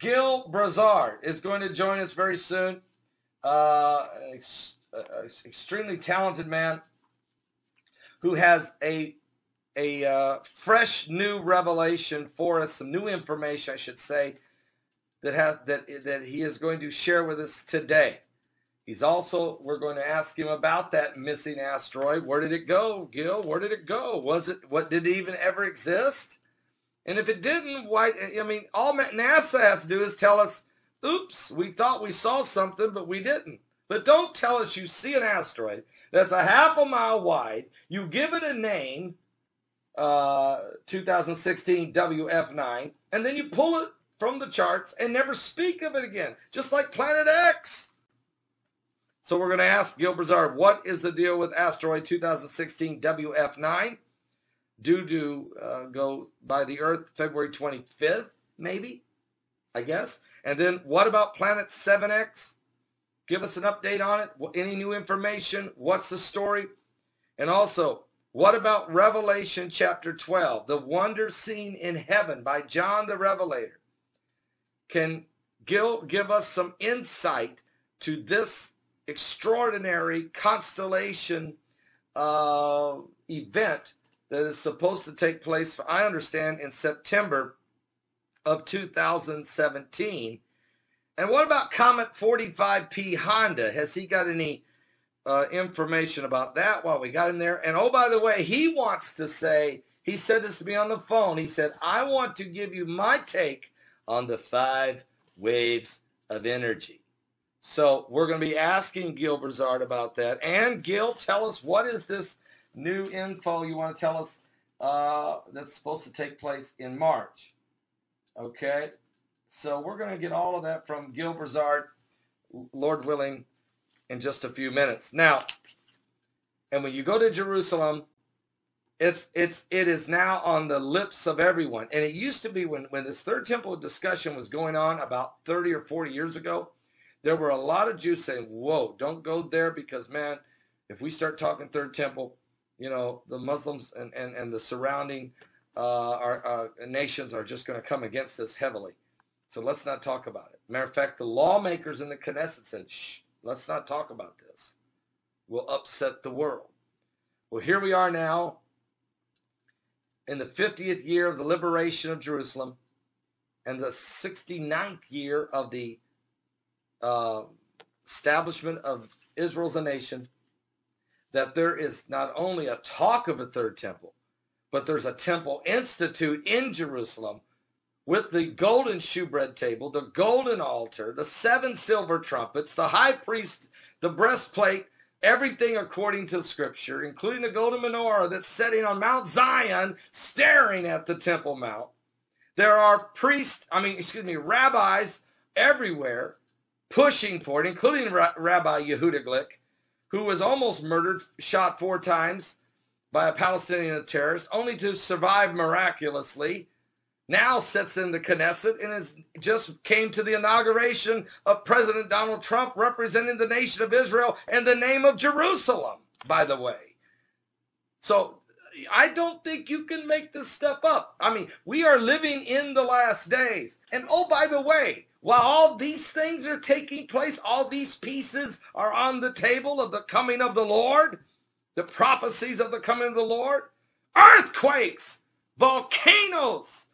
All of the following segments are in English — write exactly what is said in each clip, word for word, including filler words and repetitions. Gill Broussard is going to join us very soon. Uh, ex uh, extremely talented man who has a a uh, fresh new revelation for us, some new information, I should say, that has that that he is going to share with us today. He's also, we're going to ask him about that missing asteroid. Where did it go, Gil? Where did it go? Was it, what, did it even ever exist? And if it didn't, why, I mean, all NASA has to do is tell us, oops, we thought we saw something, but we didn't. But don't tell us you see an asteroid that's a half a mile wide. You give it a name, uh, two thousand sixteen W F nine, and then you pull it from the charts and never speak of it again, just like Planet X. So we're going to ask Gill Broussard, what is the deal with asteroid two thousand sixteen W F nine? Due to uh, go by the Earth February twenty-fifth, maybe, I guess. And then what about planet seven X? Give us an update on it. Any new information? What's the story? And also, what about Revelation chapter twelve, the wonder seen in heaven by John the Revelator? Can Gill give us some insight to this extraordinary constellation uh, event that is supposed to take place, I understand, in September of two thousand seventeen. And what about Comet forty-five P Honda? Has he got any uh, information about that while we got him there? And, oh, by the way, he wants to say, he said this to me on the phone, he said, I want to give you my take on the five waves of energy. So we're going to be asking Gill Broussard about that. And, Gil, tell us, what is this new info you want to tell us uh, that's supposed to take place in March? Okay? So we're going to get all of that from Gill Broussard, Lord willing, in just a few minutes. Now, and when you go to Jerusalem, it's, it's, it is now on the lips of everyone. And it used to be when, when this third temple discussion was going on about thirty or forty years ago, there were a lot of Jews saying, whoa, don't go there because, man, if we start talking Third Temple, you know, the Muslims and, and, and the surrounding uh, our, our nations are just going to come against us heavily. So let's not talk about it. Matter of fact, the lawmakers in the Knesset said, shh, let's not talk about this. We'll upset the world. Well, here we are now in the fiftieth year of the liberation of Jerusalem and the sixty-ninth year of the Uh, establishment of Israel as a nation, that there is not only a talk of a third temple, but there's a temple institute in Jerusalem with the golden shewbread table, the golden altar, the seven silver trumpets, the high priest, the breastplate, everything according to Scripture, including the golden menorah that's sitting on Mount Zion, staring at the Temple Mount. There are priests, I mean, excuse me, rabbis everywhere, pushing for it, including Rabbi Yehuda Glick, who was almost murdered, shot four times by a Palestinian terrorist, only to survive miraculously, now sits in the Knesset and is, just came to the inauguration of President Donald Trump representing the nation of Israel and the name of Jerusalem, by the way. So I don't think you can make this stuff up. I mean, we are living in the last days. And, oh, by the way, while all these things are taking place, all these pieces are on the table of the coming of the Lord, the prophecies of the coming of the Lord, earthquakes, volcanoes,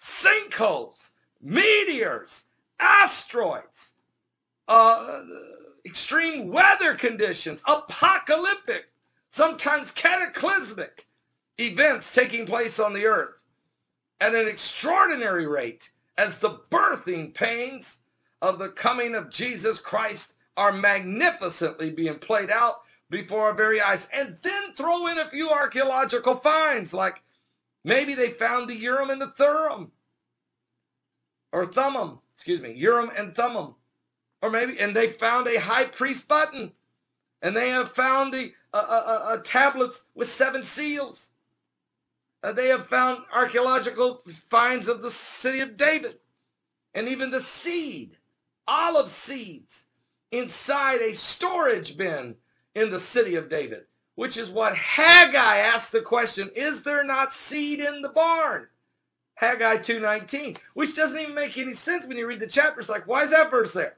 sinkholes, meteors, asteroids, uh, extreme weather conditions, apocalyptic, sometimes cataclysmic events taking place on the earth at an extraordinary rate, as the birthing pains of the coming of Jesus Christ are magnificently being played out before our very eyes. And then throw in a few archaeological finds, like maybe they found the Urim and the Thummim, or Thummim, excuse me, Urim and Thummim, or maybe, and they found a high priest button, and they have found the uh, uh, uh, tablets with seven seals. Uh, they have found archaeological finds of the city of David and even the seed, olive seeds, inside a storage bin in the city of David, which is what Haggai asked the question, is there not seed in the barn? Haggai two nineteen, which doesn't even make any sense when you read the chapter. It's like, why is that verse there?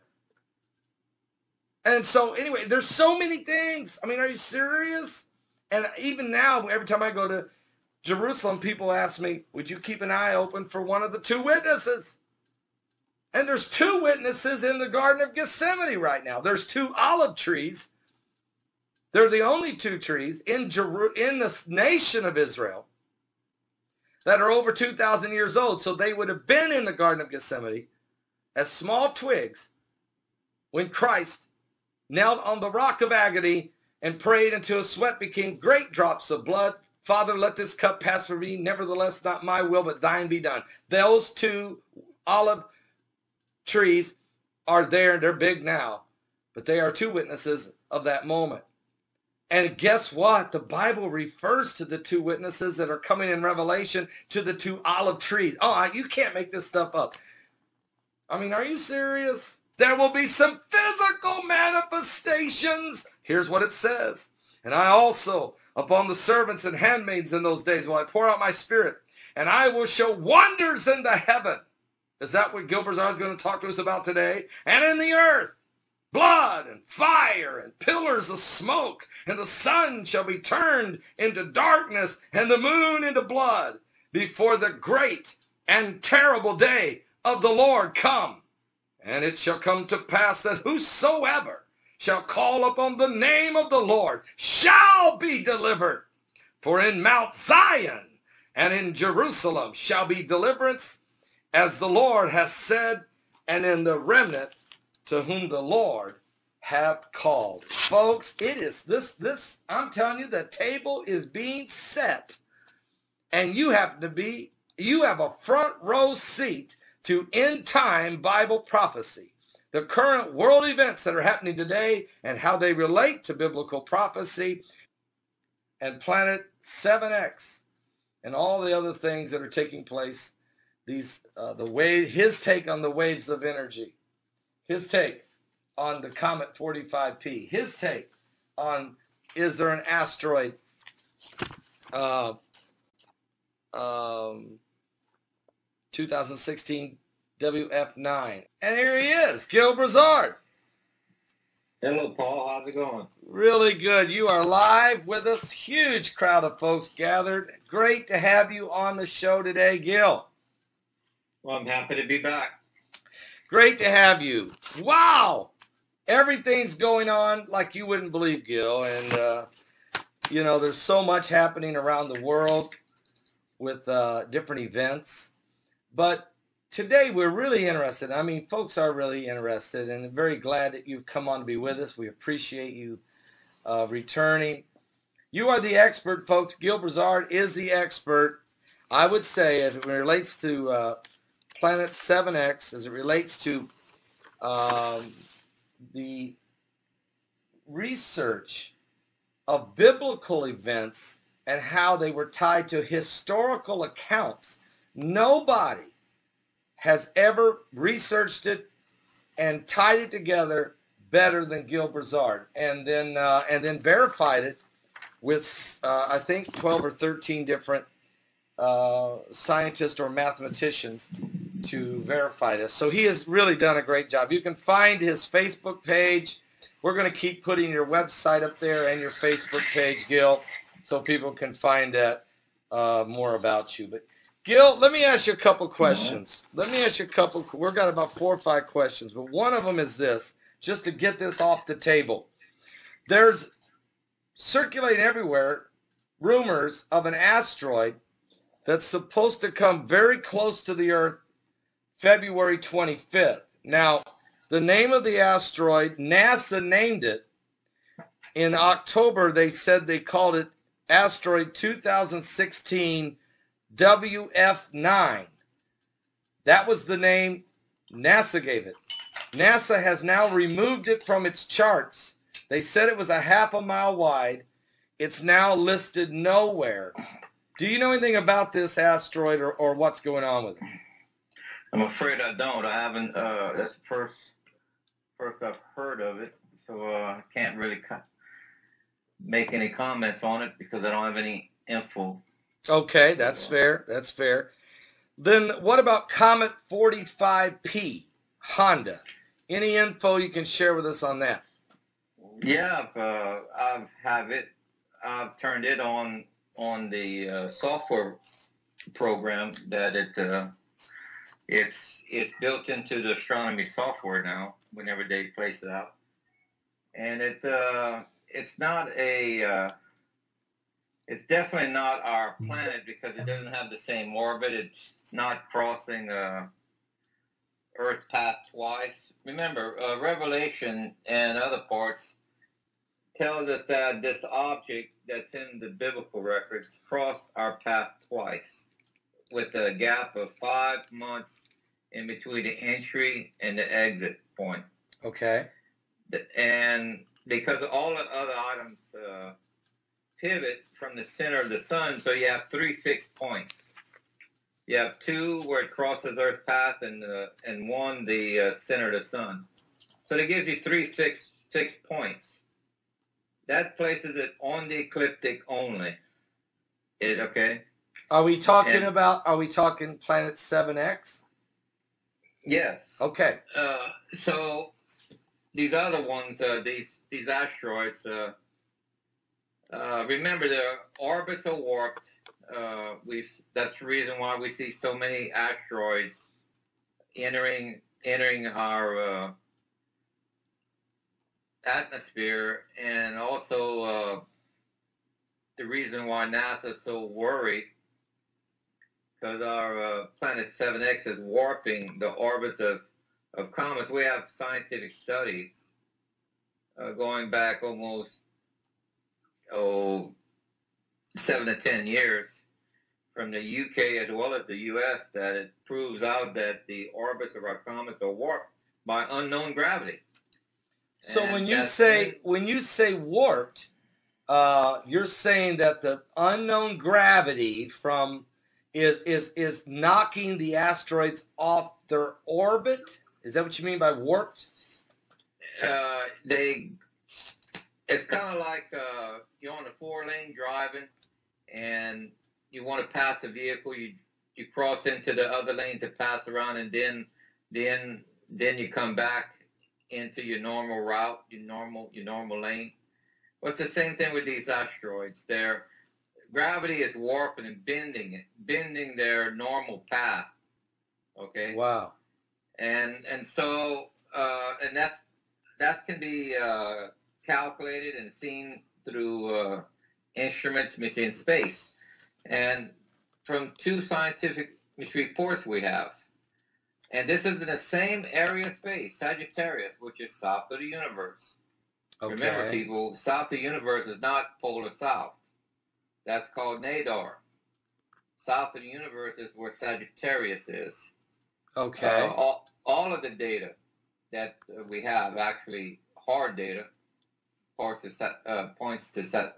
And so anyway, there's so many things. I mean, are you serious? And even now, every time I go to Jerusalem, people ask me, would you keep an eye open for one of the two witnesses? And there's two witnesses in the Garden of Gethsemane right now. There's two olive trees. They're the only two trees in Jeru- in the nation of Israel that are over two thousand years old. So they would have been in the Garden of Gethsemane as small twigs when Christ knelt on the rock of agony and prayed until his sweat became great drops of blood. Father, let this cup pass from me. Nevertheless, not my will, but thine be done. Those two olive trees are there. They're big now, but they are two witnesses of that moment. And guess what? The Bible refers to the two witnesses that are coming in Revelation to the two olive trees. Oh, you can't make this stuff up. I mean, are you serious? There will be some physical manifestations. Here's what it says. And I also, upon the servants and handmaids in those days, will I pour out my spirit, and I will show wonders in the heaven. Is that what Gill Broussard is going to talk to us about today? And in the earth, blood and fire and pillars of smoke, and the sun shall be turned into darkness and the moon into blood before the great and terrible day of the Lord come. And it shall come to pass that whosoever shall call upon the name of the Lord shall be delivered. For in Mount Zion and in Jerusalem shall be deliverance, as the Lord has said, and in the remnant to whom the Lord hath called. Folks, it is this, this, I'm telling you, the table is being set, and you have to be, you have a front row seat to end time Bible prophecy, the current world events that are happening today and how they relate to biblical prophecy, and Planet seven X and all the other things that are taking place, these, uh, the wave, his take on the waves of energy. His take on the Comet forty-five P. His take on, is there an asteroid uh, um, twenty sixteen W F nine. And here he is, Gill Broussard. Hello, Paul. How's it going? Really good. You are live with us. Huge crowd of folks gathered. Great to have you on the show today, Gill. Well, I'm happy to be back. Great to have you. Wow. Everything's going on like you wouldn't believe, Gil. And, uh, you know, there's so much happening around the world with uh, different events. But today we're really interested. I mean, folks are really interested, and I'm very glad that you've come on to be with us. We appreciate you uh, returning. You are the expert, folks. Gill Broussard is the expert. I would say, if it relates to Uh, Planet seven X, as it relates to um, the research of biblical events and how they were tied to historical accounts. Nobody has ever researched it and tied it together better than Gill Broussard, and then uh, and then verified it with uh, I think twelve or thirteen different uh, scientists or mathematicians to verify this. So he has really done a great job. You can find his Facebook page. We're going to keep putting your website up there and your Facebook page, Gil, so people can find out uh, more about you. But Gil, let me ask you a couple questions. Let me ask you a couple. We've got about four or five questions, but one of them is this, just to get this off the table. There's circulating everywhere rumors of an asteroid that's supposed to come very close to the Earth February twenty-fifth. Now, the name of the asteroid, NASA named it. In October, they said they called it asteroid twenty sixteen W F nine. That was the name NASA gave it. NASA has now removed it from its charts. They said it was a half a mile wide. It's now listed nowhere. Do you know anything about this asteroid or, or what's going on with it? I'm afraid I don't. I haven't. Uh, that's the first, first I've heard of it, so uh, I can't really co- make any comments on it because I don't have any info. Okay, that's fair. That's fair. Then what about Comet forty-five P Honda? Any info you can share with us on that? Yeah, uh, I've have it. I've turned it on on the uh, software program that it uh, it's it's built into the astronomy software now. Whenever they place it out, and it uh, it's not a uh, it's definitely not our planet because it doesn't have the same orbit. It's not crossing uh, Earth path twice. Remember, uh, Revelation and other parts tells us that this object that's in the biblical records crossed our path twice with a gap of five months in between the entry and the exit point. Okay. And because all the other items... Uh, pivot from the center of the sun, so you have three fixed points. You have two where it crosses Earth's path, and uh, and one the uh, center of the sun. So that gives you three fixed fixed points. That places it on the ecliptic only. It okay? Are we talking and, about? Are we talking planet seven X? Yes. Okay. Uh, so these other ones, uh, these these asteroids. Uh, Uh, remember, the orbits are warped. Uh, we've, that's the reason why we see so many asteroids entering entering our uh, atmosphere, and also uh, the reason why NASA is so worried because our uh, planet seven X is warping the orbits of, of comets. We have scientific studies uh, going back almost oh, seven to ten years from the U K as well as the U S that it proves out that the orbits of our comets are warped by unknown gravity. So and when you say it. when you say warped, uh, you're saying that the unknown gravity from is is is knocking the asteroids off their orbit? Is that what you mean by warped? Uh, they. It's kind of like uh, you're on a four-lane driving, and you want to pass a vehicle. You you cross into the other lane to pass around, and then then then you come back into your normal route, your normal your normal lane. Well, it's the same thing with these asteroids. Their gravity is warping and bending it, bending their normal path. Okay. Wow. And and so uh, and that's that can be. Uh, calculated and seen through uh, instruments in space. And from two scientific reports we have, and this is in the same area of space, Sagittarius, which is south of the universe. Okay. Remember, people, south of the universe is not polar south. That's called Nadar. South of the universe is where Sagittarius is. Okay. Uh, all, all of the data that we have, actually hard data, Uh, points to Sag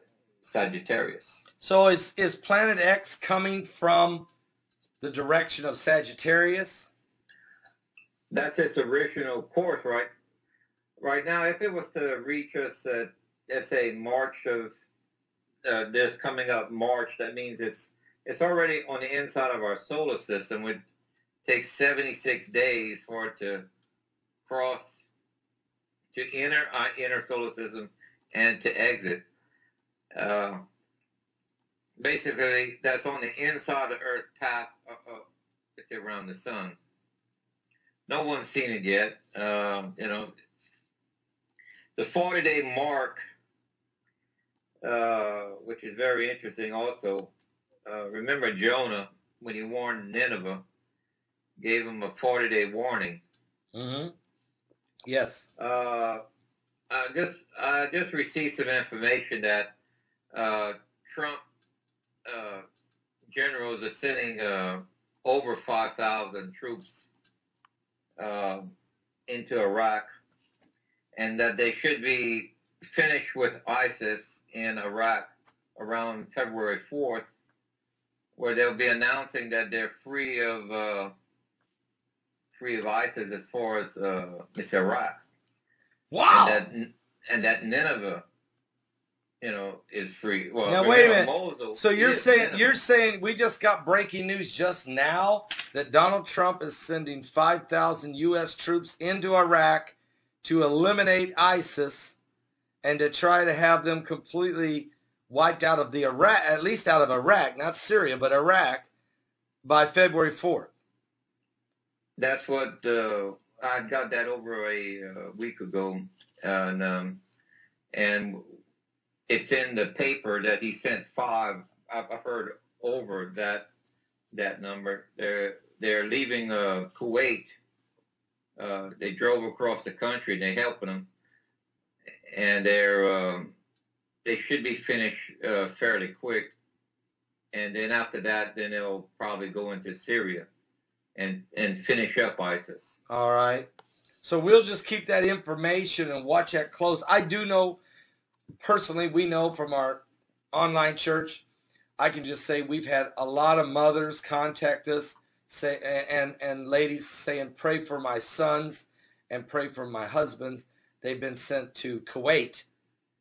Sagittarius. So is, is Planet X coming from the direction of Sagittarius? That's its original course, right? Right now, if it was to reach us at, let's say, March of uh, this coming up March, that means it's it's already on the inside of our solar system. It would take seventy-six days for it to cross, to enter our inner solar system, and to exit. Uh, basically, that's on the inside of Earth path uh, uh, around the sun. No one's seen it yet. Uh, you know, the forty-day mark, uh, which is very interesting also. Uh, remember Jonah, when he warned Nineveh, gave him a forty-day warning. Mm-hmm. Yes. Uh, I just I just received some information that uh, Trump uh, generals are sending uh, over five thousand troops uh, into Iraq, and that they should be finished with ISIS in Iraq around February fourth, where they'll be announcing that they're free of uh, free of ISIS as far as uh, Mezara. Wow! And that, and that Nineveh you know, is free. Well, now wait a minute. Mosul, so you're saying Nineveh. You're saying we just got breaking news just now that Donald Trump is sending five thousand U S troops into Iraq to eliminate ISIS and to try to have them completely wiped out of the Iraq, at least out of Iraq, not Syria, but Iraq, by February fourth. That's what uh, I got that over a uh, week ago, and um, and. It's in the paper that he sent five. I've heard over that that number. They're they're leaving uh, Kuwait. Uh, they drove across the country. They're helping them, and they're um, they should be finished uh, fairly quick. And then after that, then they'll probably go into Syria, and and finish up ISIS. All right. So we'll just keep that information and watch that close. I do know. Personally, we know from our online church, I can just say we've had a lot of mothers contact us say, and, and ladies saying, pray for my sons and pray for my husbands. They've been sent to Kuwait.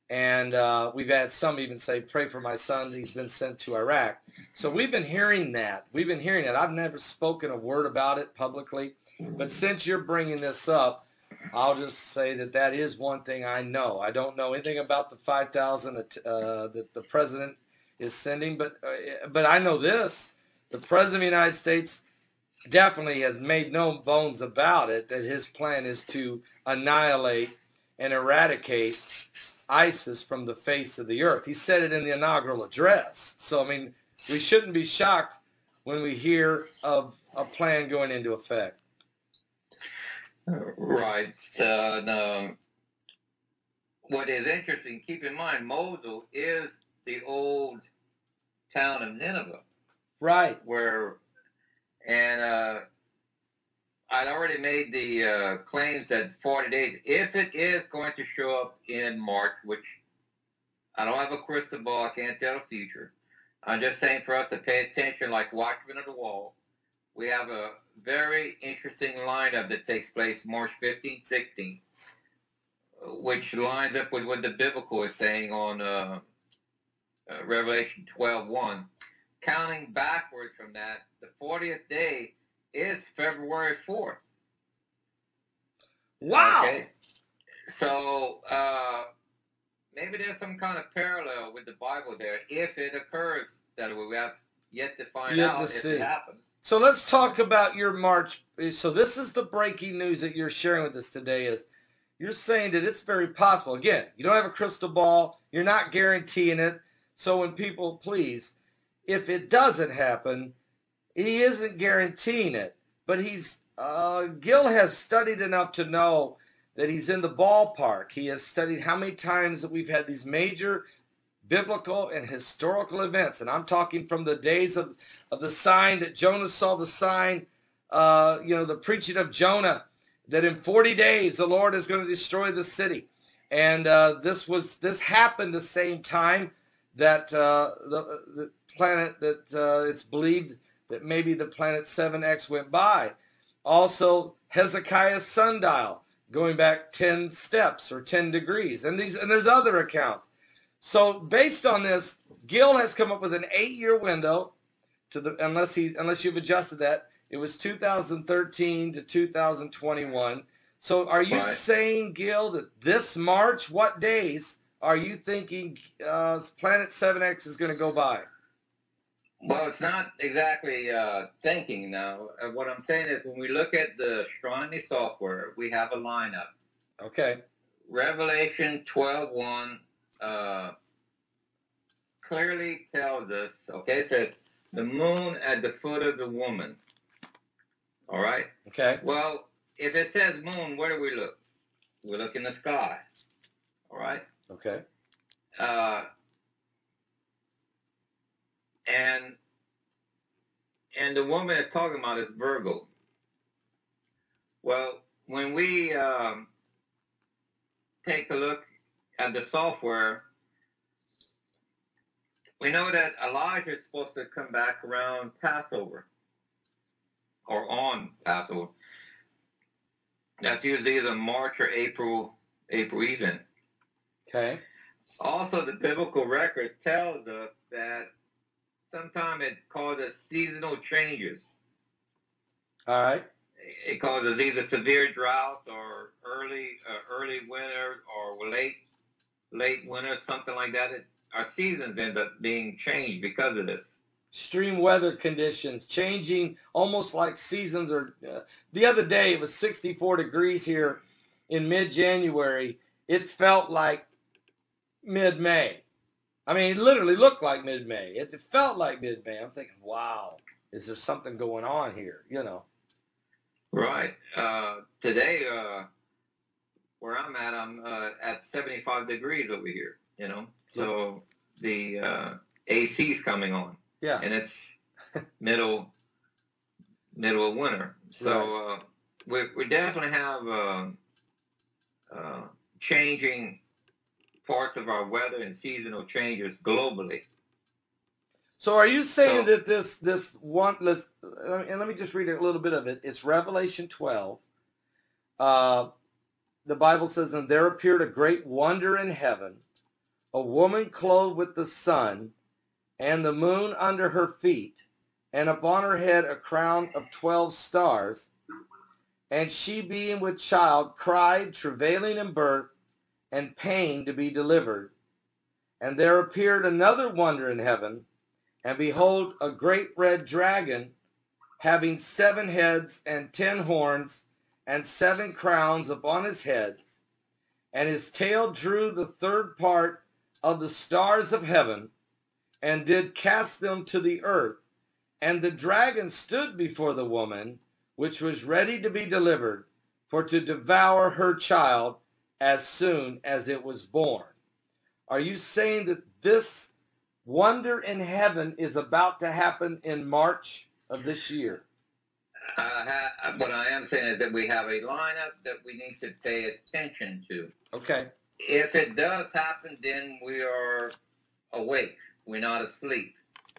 And uh, we've had some even say, pray for my sons. He's been sent to Iraq. So we've been hearing that. We've been hearing it. I've never spoken a word about it publicly. But since you're bringing this up, I'll just say that that is one thing I know. I don't know anything about the five thousand uh, that the president is sending, but uh, but I know this. The president of the United States definitely has made no bones about it, that his plan is to annihilate and eradicate ISIS from the face of the earth. He said it in the inaugural address. So, I mean, we shouldn't be shocked when we hear of a plan going into effect. Right. Uh, no. What is interesting, keep in mind, Mosul is the old town of Nineveh. Right. Where, and uh, I'd already made the uh, claims that forty days, if it is going to show up in March, which I don't have a crystal ball, I can't tell the future. I'm just saying for us to pay attention like watchmen of the wall. We have a very interesting lineup that takes place March fifteenth, sixteenth, which lines up with what the biblical is saying on uh, uh, Revelation twelve one. Counting backwards from that, the fortieth day is February fourth. Wow! Okay? So uh, maybe there's some kind of parallel with the Bible there, if it occurs that we have yet to find yet out to if see. It happens. So let's talk about your March. So this is the breaking news that you're sharing with us today is you're saying that it's very possible. Again, you don't have a crystal ball. You're not guaranteeing it. So when people, please, if it doesn't happen, he isn't guaranteeing it. But he's, uh, Gill has studied enough to know that he's in the ballpark. He has studied how many times that we've had these major biblical and historical events, and I'm talking from the days of, of the sign that Jonah saw the sign, uh, you know, the preaching of Jonah, that in forty days the Lord is going to destroy the city. And uh, this was this happened the same time that uh, the, the planet that uh, it's believed that maybe the planet seven X went by. Also, Hezekiah's sundial going back ten steps or ten degrees, and these and there's other accounts. So based on this, Gill has come up with an eight-year window, to the unless he unless you've adjusted that. It was two thousand thirteen to two thousand twenty-one. So are you right. saying, Gill, that this March, what days are you thinking uh, Planet seven X is going to go by? Well, it's not exactly uh, thinking now. What I'm saying is when we look at the astronomy software, we have a lineup. Okay. Revelation twelve one. Uh, clearly tells us, okay, it says, the moon at the foot of the woman. All right? Okay. Well, if it says moon, where do we look? We look in the sky. All right? Okay. Uh, and, and the woman it's talking about is Virgo. Well, when we um, take a look and the software, we know that Elijah is supposed to come back around Passover or on Passover. That's usually either March or April, April even. Okay. Also, the biblical records tells us that sometimes it causes seasonal changes. All right. It causes either severe droughts or early uh, early winter or late late winter, something like that. It, our seasons end up being changed because of this. Extreme weather conditions changing, almost like seasons. Or uh, the other day, it was sixty-four degrees here in mid-January. It felt like mid-May. I mean, it literally looked like mid-May. It felt like mid-May. I'm thinking, wow, is there something going on here? You know. Right. Uh, today, uh, where I'm at, I'm uh, at seventy-five degrees over here, you know. So the uh, A C's coming on. Yeah. And it's middle middle of winter. So right. uh, we, we definitely have uh, uh, changing parts of our weather and seasonal changes globally. So are you saying so, that this, this one, let's, and let me just read a little bit of it. It's Revelation twelve. Uh, the Bible says, and there appeared a great wonder in heaven, a woman clothed with the sun and the moon under her feet, and upon her head a crown of twelve stars. And she, being with child, cried, travailing in birth, and pain to be delivered. And there appeared another wonder in heaven, and behold, a great red dragon, having seven heads and ten horns, and seven crowns upon his heads. And his tail drew the third part of the stars of heaven, and did cast them to the earth. And the dragon stood before the woman, which was ready to be delivered, for to devour her child as soon as it was born. Are you saying that this wonder in heaven is about to happen in March of this year? Uh, what I am saying is that we have a lineup that we need to pay attention to. Okay. If it does happen, then we are awake. We're not asleep.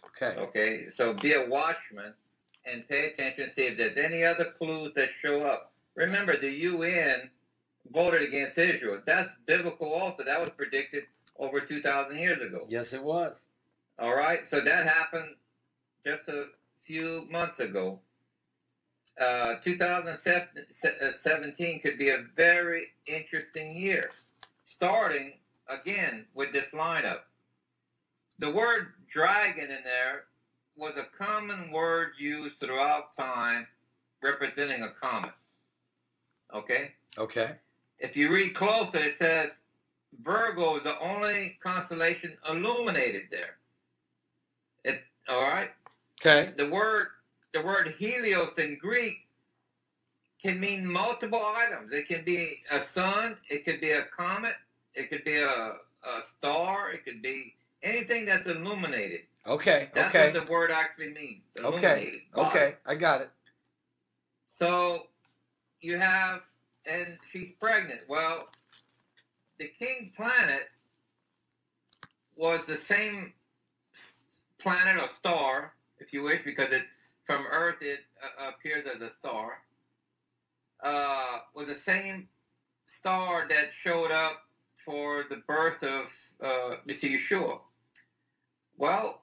Okay. Okay. So be a watchman and pay attention to see if there's any other clues that show up. Remember, the U N voted against Israel. That's biblical also. That was predicted over two thousand years ago. Yes, it was. All right, so that happened just a few months ago. Uh, two thousand seventeen could be a very interesting year, starting, again, with this lineup. The word dragon in there was a common word used throughout time representing a comet. Okay? Okay. If you read closer, it says Virgo is the only constellation illuminated there. It, all right? Okay. The word, the word helios in Greek can mean multiple items. It can be a sun. It could be a comet. It could be a, a star. It could be anything that's illuminated. Okay. That's okay. What the word actually means. Illuminated. Okay. Okay. I got it. So you have, and she's pregnant. Well, the king planet was the same planet or star, if you wish, because it, from Earth it uh, appears as a star, uh, was the same star that showed up for the birth of uh, Mister Yeshua. Well,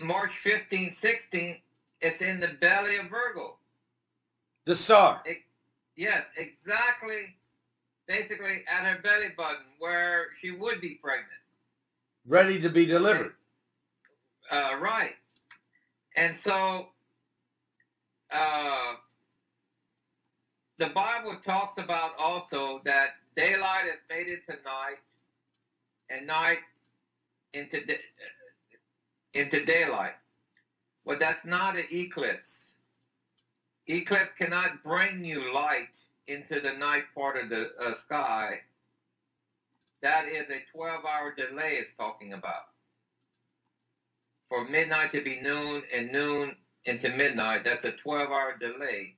March fifteenth, sixteenth, it's in the belly of Virgo. The star. It, yes, exactly. Basically at her belly button where she would be pregnant. Ready to be delivered. Uh, right. And so uh, the Bible talks about also that daylight is made into night and night into, da into daylight. But that's not an eclipse. Eclipse cannot bring you light into the night part of the uh, sky. That is a twelve hour delay it's talking about. For midnight to be noon and noon into midnight, that's a twelve hour delay.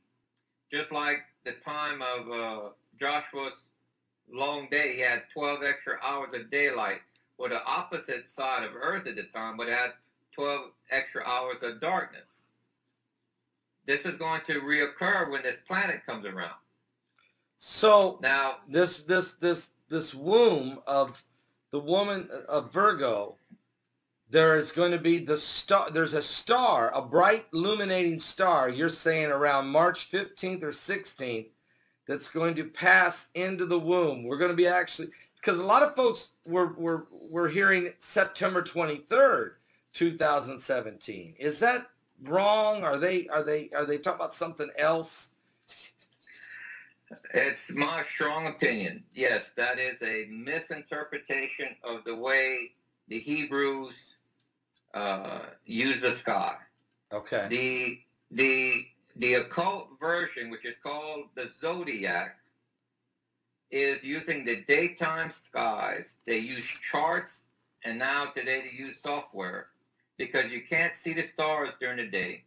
Just like the time of uh, Joshua's long day, he had twelve extra hours of daylight. Well, the opposite side of Earth at the time would have twelve extra hours of darkness. This is going to reoccur when this planet comes around. So now this this this this womb of the woman of Virgo, there is going to be the star, there's a star, a bright illuminating star, you're saying around March fifteenth or sixteenth, that's going to pass into the womb. We're going to be actually, because a lot of folks were, were, were hearing September twenty-third, two thousand seventeen. Is that wrong? Are they, are they, are they talking about something else? It's my strong opinion. Yes, that is a misinterpretation of the way the Hebrews uh, use the sky. Okay. The the the occult version, which is called the zodiac, is using the daytime skies. They use charts, and now today they use software because you can't see the stars during the day,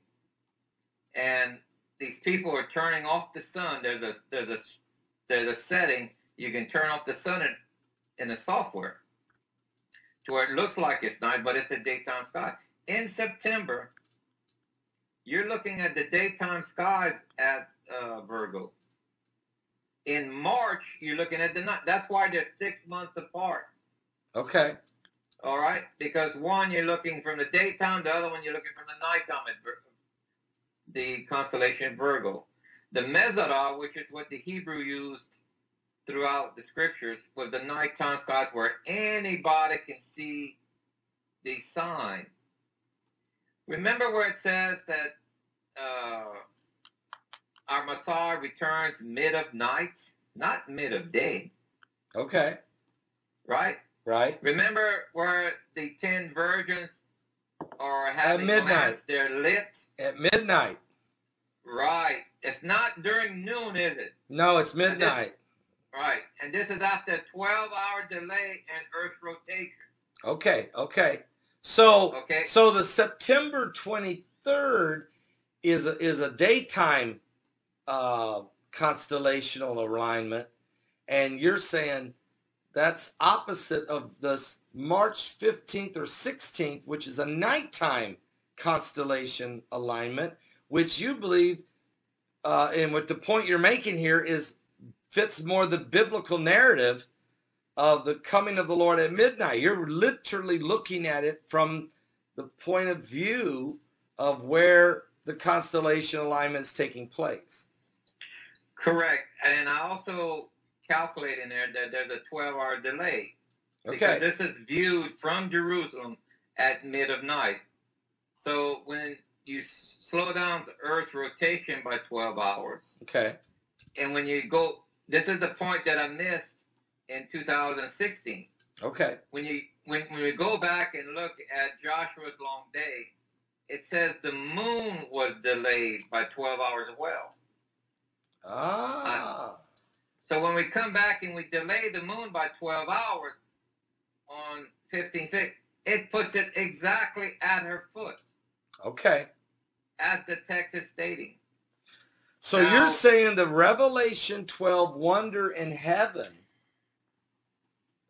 and these people are turning off the sun. There's a there's a there's a setting you can turn off the sun in, in the software to where it looks like it's night, but it's the daytime sky. In September, you're looking at the daytime skies at uh, Virgo. In March, you're looking at the night. That's why they're six months apart. Okay. All right, because one you're looking from the daytime, the other one you're looking from the nighttime at Virgo. The constellation Virgo. The Mezara, which is what the Hebrew used throughout the scriptures, was the nighttime skies where anybody can see the sign. Remember where it says that uh, our Messiah returns mid of night, not mid of day. Okay. Right? Right. Remember where the ten virgins are having lamps, they're lit? At midnight. Right. It's not during noon, is it? No, it's midnight. And this, right. And this is after a twelve-hour delay in Earth's rotation. Okay, okay. So okay. so the September twenty-third is a, is a daytime uh, constellational alignment, and you're saying that's opposite of this March fifteenth or sixteenth, which is a nighttime constellation alignment, which you believe, uh, and what the point you're making here is, fits more the biblical narrative of the coming of the Lord at midnight. You're literally looking at it from the point of view of where the constellation alignment is taking place. Correct. And I also calculate in there that there's a twelve-hour delay. Because okay. This is viewed from Jerusalem at mid of night. So when you slow down the Earth's rotation by twelve hours, okay, and when you go, this is the point that I missed in two thousand sixteen. Okay, when you when when we go back and look at Joshua's long day, it says the moon was delayed by twelve hours as well. Ah, uh, so when we come back and we delay the moon by twelve hours on fifteen six, it puts it exactly at her foot. Okay. As the text is stating. So now, you're saying the Revelation twelve wonder in heaven,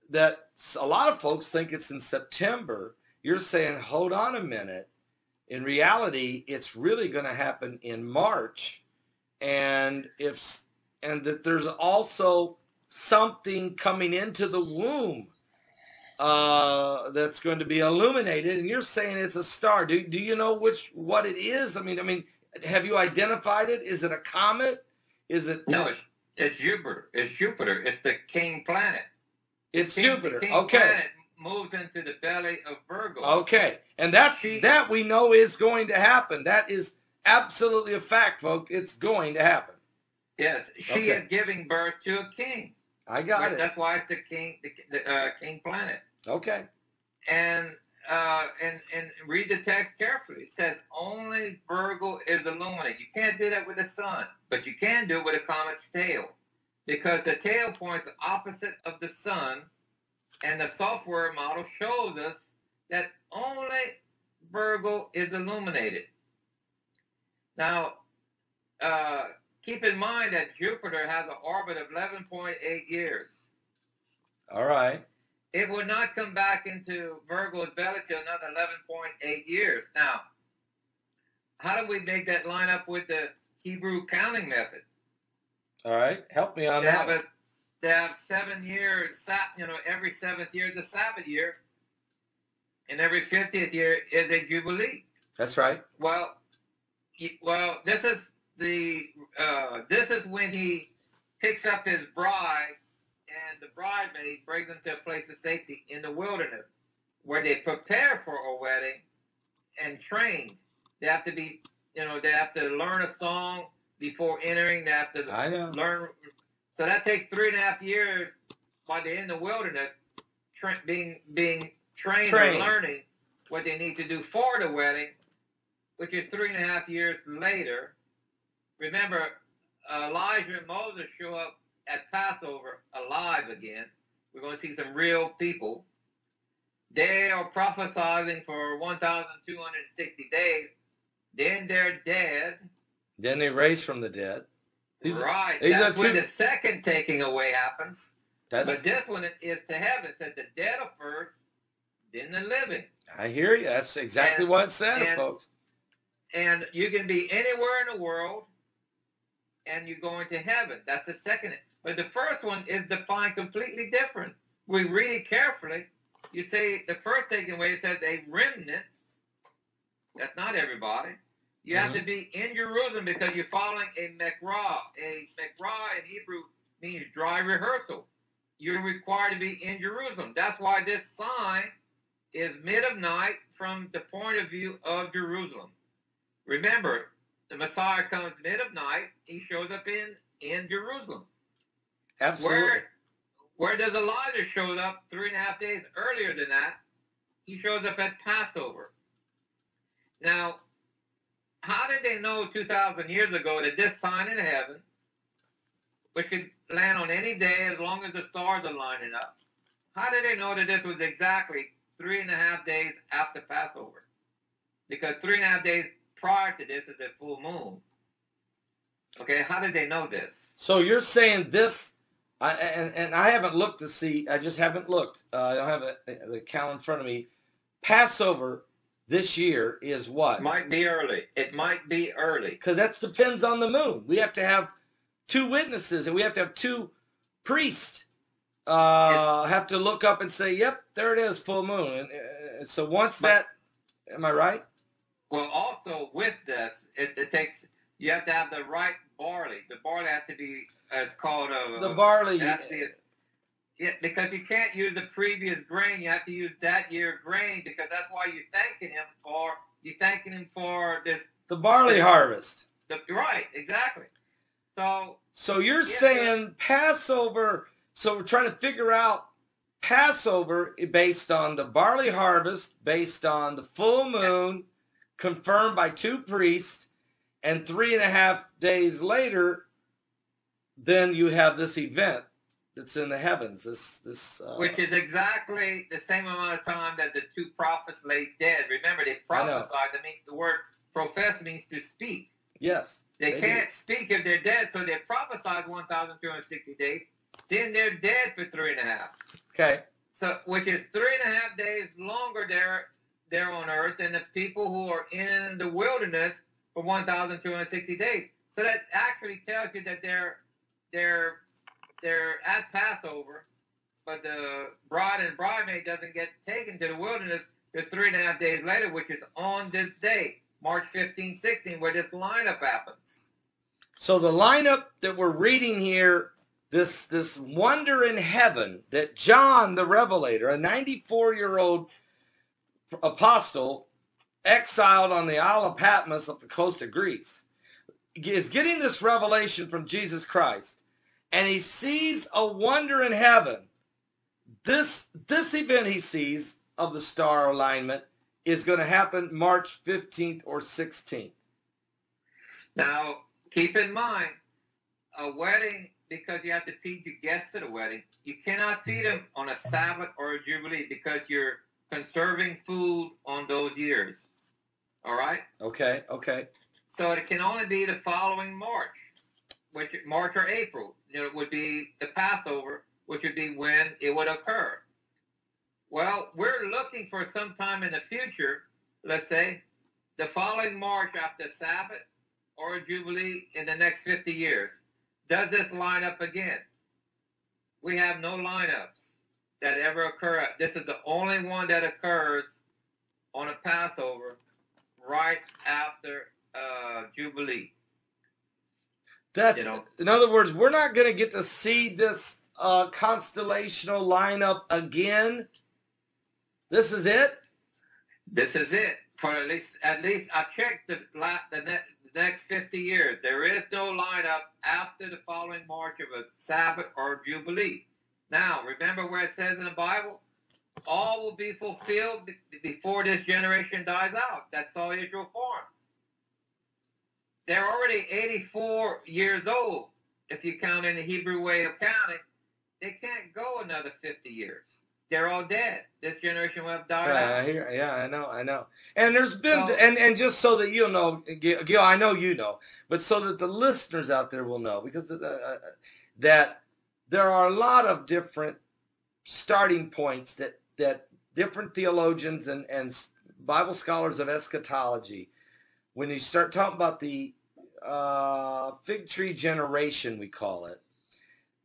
that a lot of folks think it's in September. You're saying, hold on a minute. In reality, it's really going to happen in March. And, if, and that there's also something coming into the womb Uh, that's going to be illuminated, and you're saying it's a star. Do do you know which what it is? I mean, I mean, have you identified it? Is it a comet? Is it no? It's, it's Jupiter. It's Jupiter. It's the king planet. It's king, Jupiter. King okay. Planet moves into the belly of Virgo. Okay, and that she, that we know is going to happen. That is absolutely a fact, folks. It's going to happen. Yes, she okay. is giving birth to a king. I got right? it. That's why it's the king, the, the uh, king planet. Okay. And uh, and and read the text carefully. It says only Virgo is illuminated. You can't do that with the sun, but you can do it with a comet's tail, because the tail points opposite of the sun, and the software model shows us that only Virgo is illuminated. Now, uh, keep in mind that Jupiter has an orbit of eleven point eight years. All right. It will not come back into Virgo's belly till another eleven point eight years. Now, how do we make that line up with the Hebrew counting method? All right. Help me on that. to have seven years, you know, every seventh year is a Sabbath year, and every fiftieth year is a Jubilee. That's right. Well, well, this is the uh, this is when he picks up his bride and the bridesmaid, brings them to a place of safety in the wilderness, where they prepare for a wedding and train. They have to be, you know, they have to learn a song before entering. They have to I know. learn. So that takes three and a half years while they're in the wilderness, tra- being being trained, trained or learning what they need to do for the wedding, which is three and a half years later. Remember, Elijah and Moses show up at Passover alive again. We're going to see some real people. They are prophesying for one thousand two hundred sixty days. Then they're dead. Then they raise from the dead. These, right. These That's when two... the second taking away happens. That's... But this one is to heaven. It said the dead are first, then the living. I hear you. That's exactly and, what it says, and, folks. And you can be anywhere in the world, and you're going to heaven. That's the second. But the first one is defined completely different. We read it carefully. You say the first taking away, it says a remnant. That's not everybody. You mm-hmm. have to be in Jerusalem because you're following a Mikrah. A Mikrah in Hebrew means dry rehearsal. You're required to be in Jerusalem. That's why this sign is mid of night from the point of view of Jerusalem. Remember, the Messiah comes mid of night. He shows up in, in Jerusalem. Absolutely. Where, where does Elijah show up three and a half days earlier than that? He shows up at Passover. Now, how did they know two thousand years ago that this sign in heaven, which could land on any day as long as the stars are lining up, how did they know that this was exactly three and a half days after Passover? Because three and a half days prior to this is a full moon. Okay, how did they know this? So you're saying this, I, and, and I haven't looked to see, I just haven't looked. Uh, I don't have a, the calendar in front of me. Passover this year is what? Might be early. It might be early. Because that depends on the moon. We have to have two witnesses, and we have to have two priests uh, have to look up and say, yep, there it is, full moon. And, uh, so once but, that, am I right? Well, also with this, it, it takes, you have to have the right barley. The barley has to be, uh, it's called a... The barley. Yeah, because you can't use the previous grain. You have to use that year grain because that's why you're thanking him for. You're thanking him for this. The barley this, harvest. The, right, exactly. So. So you're saying the, Passover. So we're trying to figure out Passover based on the barley harvest, based on the full moon, and, confirmed by two priests, and three and a half days later, then you have this event. It's in the heavens, this... this uh, which is exactly the same amount of time that the two prophets lay dead. Remember, they prophesied. I mean, the word profess means to speak. Yes. They, they can't do. speak if they're dead, so they prophesied one thousand two hundred sixty days. Then they're dead for three and a half. Okay. So, which is three and a half days longer there, there on earth than the people who are in the wilderness for one thousand two hundred sixty days. So that actually tells you that they're... they're They're at Passover, but the bride and bridesmaid doesn't get taken to the wilderness until three and a half days later, which is on this day, March fifteenth, sixteenth, where this lineup happens. So the lineup that we're reading here, this this wonder in heaven that John the Revelator, a ninety-four-year-old apostle, exiled on the Isle of Patmos off the coast of Greece, is getting this revelation from Jesus Christ. And he sees a wonder in heaven. This this event he sees of the star alignment is going to happen March fifteenth or sixteenth. Now, keep in mind, a wedding, because you have to feed your guests at a wedding, you cannot feed them on a Sabbath or a Jubilee because you're conserving food on those years. All right? Okay, okay. So it can only be the following March. Which March or April, you know, would be the Passover, which would be when it would occur. Well, we're looking for some time in the future, let's say, the following March after Sabbath or Jubilee in the next fifty years. Does this line up again? we have no lineups that ever occur. This is the only one that occurs on a Passover right after uh, Jubilee. That's, you know? In other words, we're not going to get to see this uh, constellational lineup again. This is it? This is it. For at least, at least I checked the, the, ne the next fifty years. There is no lineup after the following March of a Sabbath or Jubilee. Now, remember where it says in the Bible? All will be fulfilled before this generation dies out. That's all Israel formed. They're already eighty-four years old. If you count in the Hebrew way of counting, they can't go another fifty years. They're all dead. This generation will have died uh, out. Yeah, yeah, I know, I know. And there's been, so, and, and just so that you know, Gil, I know you know, but so that the listeners out there will know, because the, uh, that there are a lot of different starting points that, that different theologians and, and Bible scholars of eschatology, when you start talking about the uh, fig tree generation, we call it,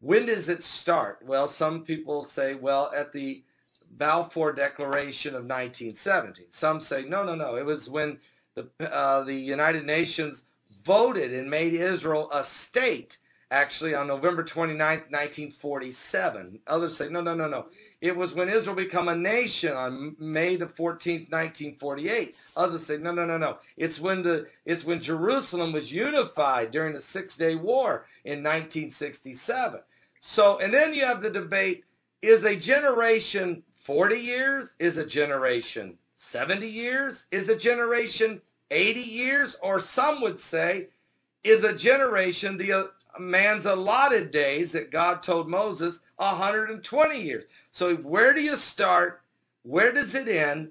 when does it start? Well, some people say, well, at the Balfour Declaration of nineteen seventeen. Some say, no, no, no. It was when the, uh, the United Nations voted and made Israel a state, actually, on November twenty-ninth, nineteen forty-seven. Others say, no, no, no, no. It was when Israel became a nation on May the fourteenth, nineteen forty-eight. Others say, no, no, no, no. It's when, the, it's when Jerusalem was unified during the Six Day War in nineteen sixty-seven. So, and then you have the debate, is a generation forty years? Is a generation seventy years? Is a generation eighty years? Or some would say, is a generation the uh, man's allotted days that God told Moses, one hundred twenty years? So where do you start? Where does it end?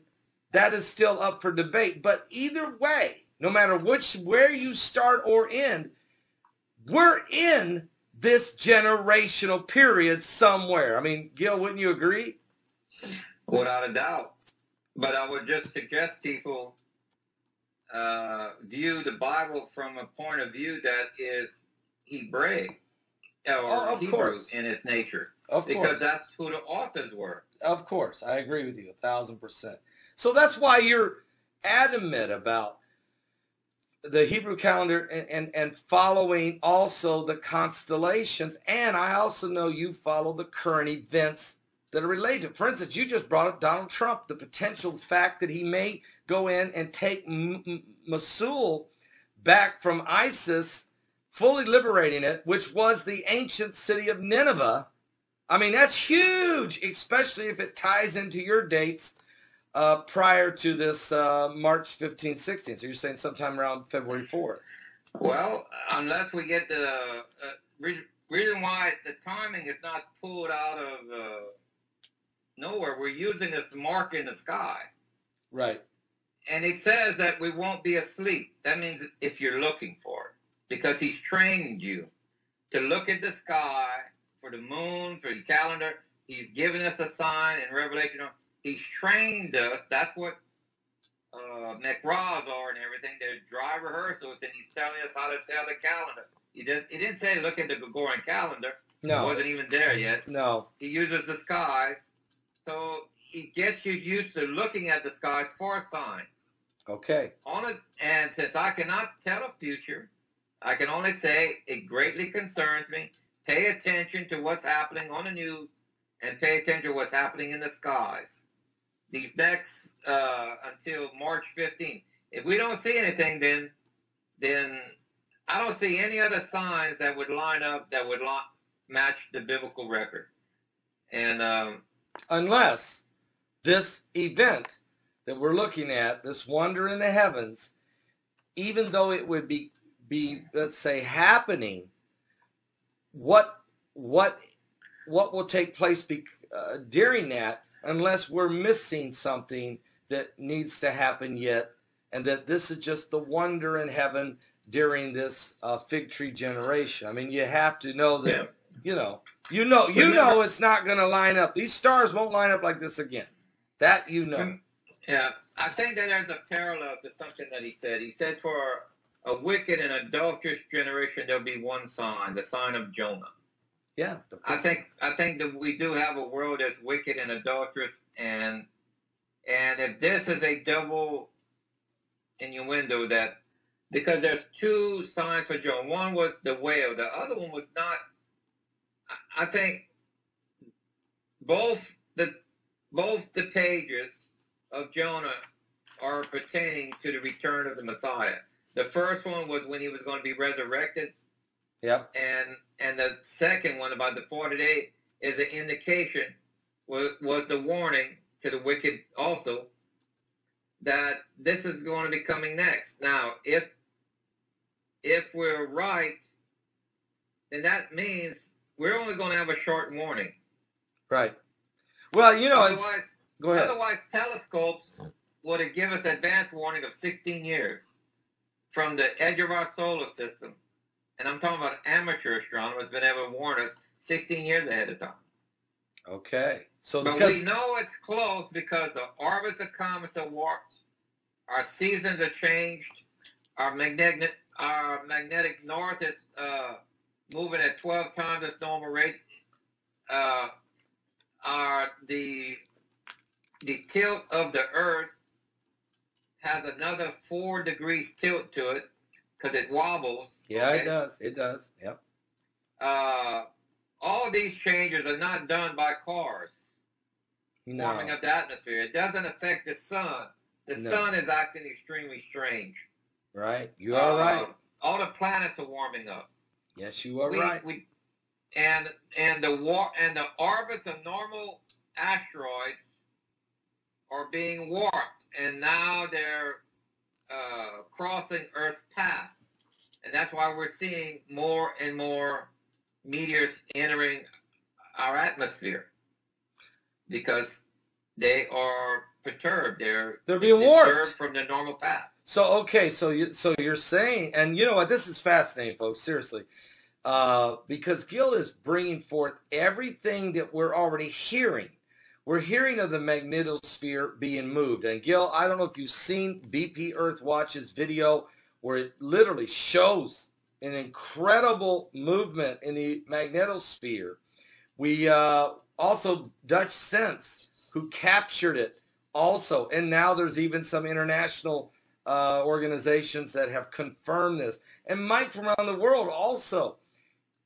That is still up for debate. But either way, no matter which, where you start or end, we're in this generational period somewhere. I mean, Gil, wouldn't you agree? Without a doubt. But I would just suggest people uh, view the Bible from a point of view that is Hebraic or oh, Hebrew course. in its nature. Of because course. That's who the authors were. Of course. I agree with you a thousand percent. So that's why you're adamant about the Hebrew calendar and, and, and following also the constellations. And I also know you follow the current events that are related. For instance, you just brought up Donald Trump, the potential fact that he may go in and take Mosul back from ISIS, fully liberating it, which was the ancient city of Nineveh. I mean, that's huge, especially if it ties into your dates uh, prior to this uh, March fifteenth, sixteenth. So you're saying sometime around February fourth. Well, unless we get the uh, re reason why the timing is not pulled out of uh, nowhere, we're using this mark in the sky. Right. And it says that we won't be asleep. That means if you're looking for it, because he's trained you to look at the sky for the moon, for the calendar. He's given us a sign in Revelation. He's trained us. That's what uh, Mikrahs are and everything. They're dry rehearsals, and he's telling us how to tell the calendar. He didn't, he didn't say look at the Gregorian calendar. No. It wasn't even there yet. No. He uses the skies. So he gets you used to looking at the skies for signs. Okay. On it, and since I cannot tell a future, I can only say it greatly concerns me. Pay attention to what's happening on the news and pay attention to what's happening in the skies. These next, uh, until March fifteenth. If we don't see anything, then, then I don't see any other signs that would line up, that would match the biblical record. And, um, unless this event that we're looking at, this wonder in the heavens, even though it would be, be, let's say, happening, What what what will take place be, uh, during that, unless we're missing something that needs to happen yet, and that this is just the wonder in heaven during this uh, fig tree generation. I mean, you have to know that, yeah. you know, you know, you remember, know it's not going to line up. These stars won't line up like this again. That you know. Yeah, I think that there's a parallel to something that he said. He said for a wicked and adulterous generation, there'll be one sign, the sign of Jonah. Yeah. I think I think that we do have a world that's wicked and adulterous, and and if this is a double innuendo, that because there's two signs for John. One was the whale, the other one was not. I think both the both the pages of Jonah are pertaining to the return of the Messiah. The first one was when he was going to be resurrected. Yep. And and the second one about the forty days is an indication, was, was the warning to the wicked also, that this is going to be coming next. Now, if if we're right, then that means we're only going to have a short warning. Right. Well, you know, otherwise, it's, go ahead. Otherwise, telescopes would have given us advance warning of sixteen years from the edge of our solar system. And I'm talking about amateur astronomers been able to warn us sixteen years ahead of time. Okay. So but because... we know it's close because the orbits of comets are warped, our seasons are changed, our magnetic our magnetic north is uh, moving at twelve times its normal rate. Uh, our the the tilt of the Earth has another four degrees tilt to it because it wobbles. Yeah, okay. It does. It does. Yep. Uh, all these changes are not done by cars. No. Warming up the atmosphere. It doesn't affect the sun. The no. sun is acting extremely strange. Right. You are uh, right. All the planets are warming up. Yes, you are we, right. We, and and the war and the orbits of normal asteroids are being warped, and now they're uh, crossing Earth's path. And that's why we're seeing more and more meteors entering our atmosphere, because they are perturbed. They're they're being warped from the normal path. So okay, so you so you're saying, and you know what? This is fascinating, folks. Seriously, uh, because Gill is bringing forth everything that we're already hearing. We're hearing of the magnetosphere being moved. And Gill, I don't know if you've seen B P Earth Watch's video, where it literally shows an incredible movement in the magnetosphere. We uh, also, Dutch Sense, who captured it also, and now there's even some international uh, organizations that have confirmed this. And Mike from around the world also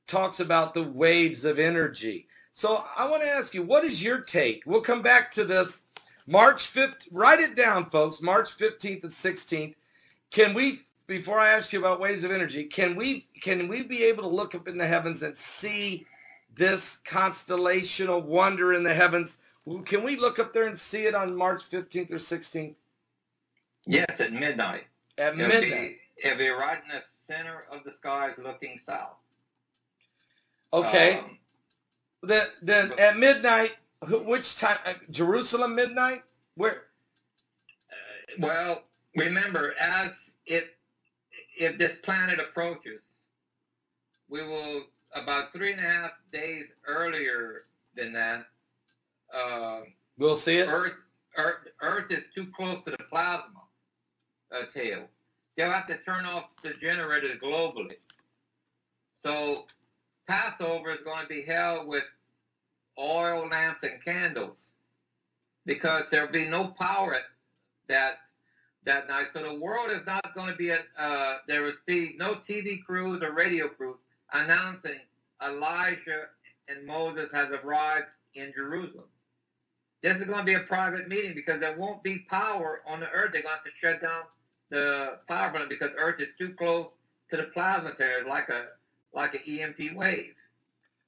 talks about the waves of energy. So I want to ask you, what is your take? We'll come back to this. March fifth, write it down, folks, March fifteenth and sixteenth. Can we... Before I ask you about waves of energy, can we can we be able to look up in the heavens and see this constellational wonder in the heavens? Can we look up there and see it on March fifteenth or sixteenth? Yes, at midnight. At it'll midnight. Be, it'll be right in the center of the skies looking south. Okay. Um, then then but, at midnight, which time? Jerusalem midnight? Where? Uh, well, remember, as it... if this planet approaches, we will, about three and a half days earlier than that. Uh, we'll see it? Earth, Earth, Earth is too close to the plasma uh, tail. They'll have to turn off the generators globally. So Passover is going to be held with oil lamps and candles because there will be no power at that that night. So the world is not going to be, a, uh, there will be no T V crews or radio crews announcing Elijah and Moses has arrived in Jerusalem. This is going to be a private meeting because there won't be power on the earth. They're going to have to shut down the power plant because earth is too close to the plasma there, like a like an E M P wave.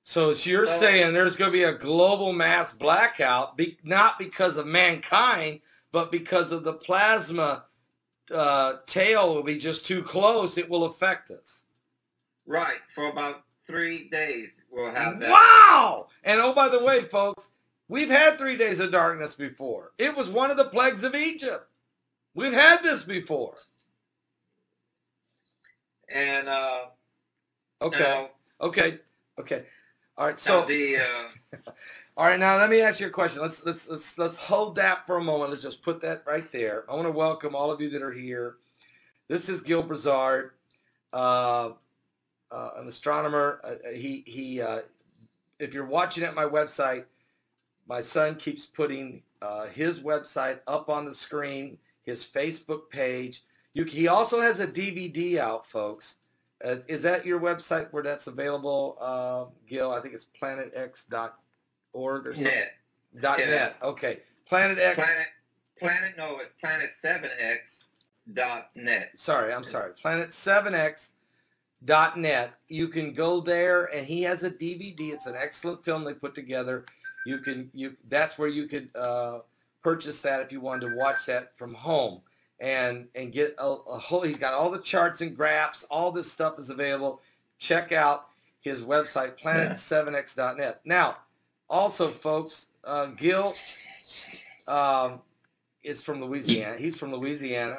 So you're so, saying there's going to be a global mass blackout, be, not because of mankind, but because of the plasma uh, tail will be just too close, it will affect us. Right. For about three days we'll have that. Wow! And oh, by the way, folks, we've had three days of darkness before. It was one of the plagues of Egypt. We've had this before. And, uh... Okay. Now, okay. Okay. All right, so... the, uh... All right, now let me ask you a question. Let's let's let's let's hold that for a moment. Let's just put that right there. I want to welcome all of you that are here. This is Gill Broussard, uh, uh, an astronomer. Uh, he he uh, if you're watching at my website, my son keeps putting uh, his website up on the screen, his Facebook page. You, he also has a D V D out, folks. Uh, is that your website where that's available, uh, Gil? I think it's planet x dot org or something. Yeah. Dot yeah. .net. Okay. Planet X. Planet, planet, no, it's planet seven x dot net. Sorry, I'm sorry. planet seven x dot net. You can go there, and he has a D V D. It's an excellent film they put together. You can, you, that's where you could uh, purchase that if you wanted to watch that from home. And and get a, a whole, he's got all the charts and graphs, all this stuff is available. Check out his website, planet seven x dot net. Now, also, folks, uh, Gil um, is from Louisiana. He's from Louisiana.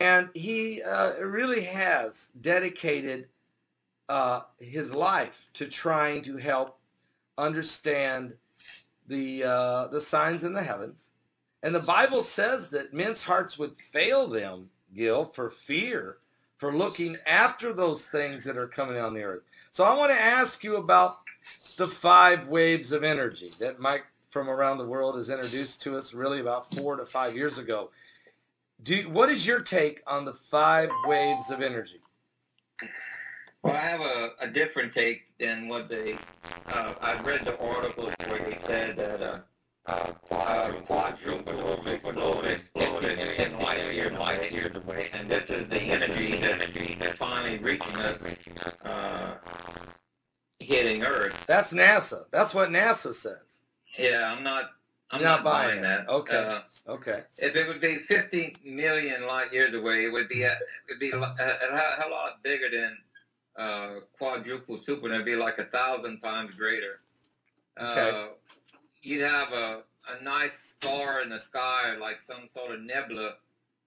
And he uh, really has dedicated uh, his life to trying to help understand the uh, the signs in the heavens. And the Bible says that men's hearts would fail them, Gil, for fear, for looking after those things that are coming on the earth. So I want to ask you about the five waves of energy that Mike from around the world has introduced to us really about four to five years ago. Do, what is your take on the five waves of energy? Well, I have a, a different take than what they, uh, I read the articles where he said that, uh, Uh, quadruple, explode, explode, and light years, light years away. And this is the energy that's finally reaching us, uh, hitting Earth. That's NASA. That's what NASA says. Yeah, I'm not. I'm not, not buying that. Okay. Uh, okay. If it would be fifty million light years away, it would be a, it'd be a, a, a lot bigger than uh, quadruple supernova. It'd be like a thousand times greater. Okay. Uh, You'd have a, a nice star in the sky, like some sort of nebula,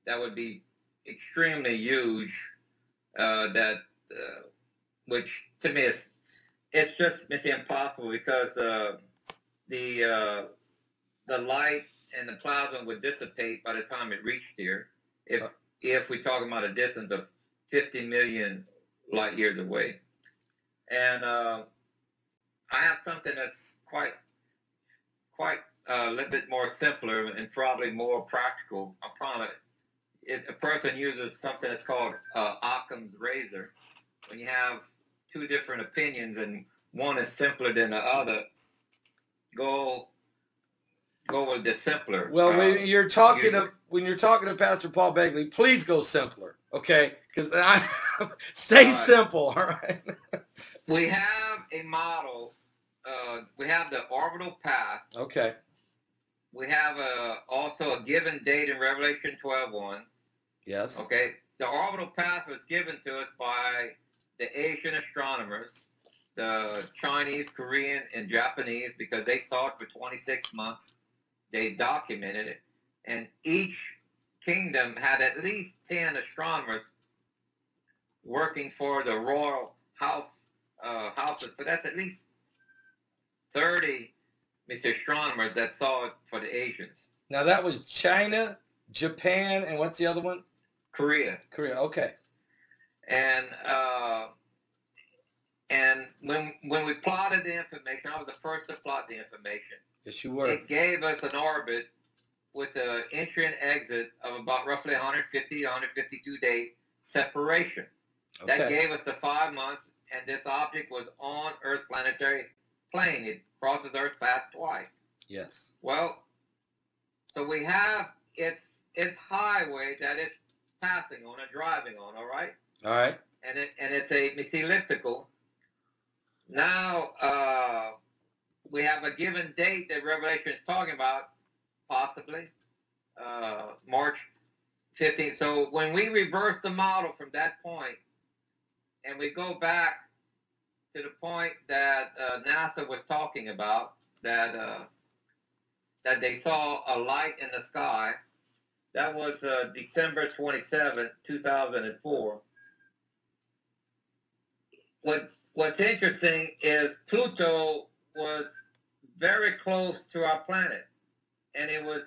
that would be extremely huge. Uh, that, uh, which to me is, it's just it's impossible because uh, the uh, the light and the plasma would dissipate by the time it reached here. If uh, if we're talking about a distance of fifty million light years away, and uh, I have something that's quite. Quite a little bit more simpler and probably more practical. I promise. If a person uses something that's called uh, Occam's Razor, when you have two different opinions and one is simpler than the other, go go with the simpler. Well, um, when you're talking to when you're talking to Pastor Paul Begley, please go simpler, okay? Because I stay all simple, right. All right. We have a model. Uh, we have the orbital path. Okay. We have a, also a given date in Revelation twelve one. Yes. Okay. The orbital path was given to us by the Asian astronomers, the Chinese, Korean, and Japanese, because they saw it for twenty-six months. They documented it. And each kingdom had at least ten astronomers working for the royal house uh, houses. So that's at least thirty Mister astronomers that saw it for the Asians. Now that was China, Japan, and what's the other one? Korea. Korea, okay. And uh, and when when we plotted the information, I was the first to plot the information. Yes, you were. It gave us an orbit with an entry and exit of about roughly one hundred fifty, one hundred fifty-two days separation. Okay. That gave us the five months, and this object was on Earth planetary plane. It crosses Earth path twice. Yes. Well, so we have its its highway that it's passing on and driving on. All right. All right. And it and it's a it's elliptical. Now uh, we have a given date that Revelation is talking about, possibly uh, March fifteenth. So when we reverse the model from that point, and we go back to the point that uh, NASA was talking about, that uh, that they saw a light in the sky. That was uh, December twenty-seventh, two thousand four. What What's interesting is Pluto was very close to our planet, and it was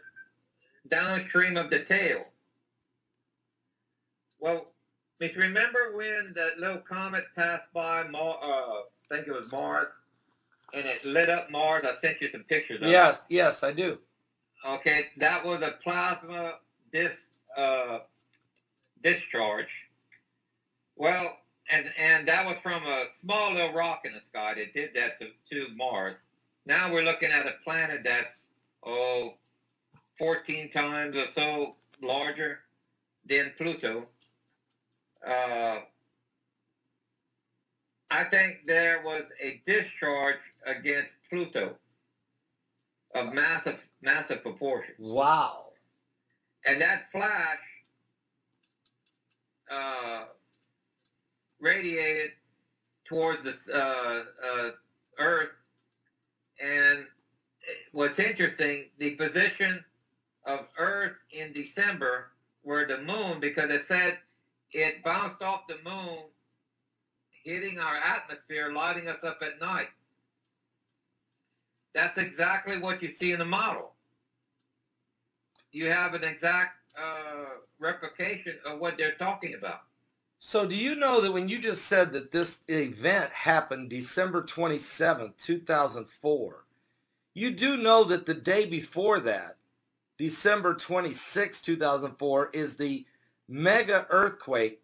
downstream of the tail. Well, if you remember when that little comet passed by, Mar uh, I think it was Mars, and it's lit up Mars. I sent you some pictures of it. Yes, yes, I do. Okay, that was a plasma dis, uh, discharge. Well, and, and that was from a small little rock in the sky that did that to, to Mars. Now we're looking at a planet that's, oh, fourteen times or so larger than Pluto. Uh, I think there was a discharge against Pluto of massive, massive proportions. Wow. And that flash uh, radiated towards the uh, uh, Earth. And what's interesting, the position of Earth in December where the moon, because it said it bounced off the moon, hitting our atmosphere, lighting us up at night. That's exactly what you see in the model. You have an exact uh, replication of what they're talking about. So do you know that when you just said that this event happened December twenty-seventh, two thousand four, you do know that the day before that, December twenty-sixth, two thousand four, is the mega earthquake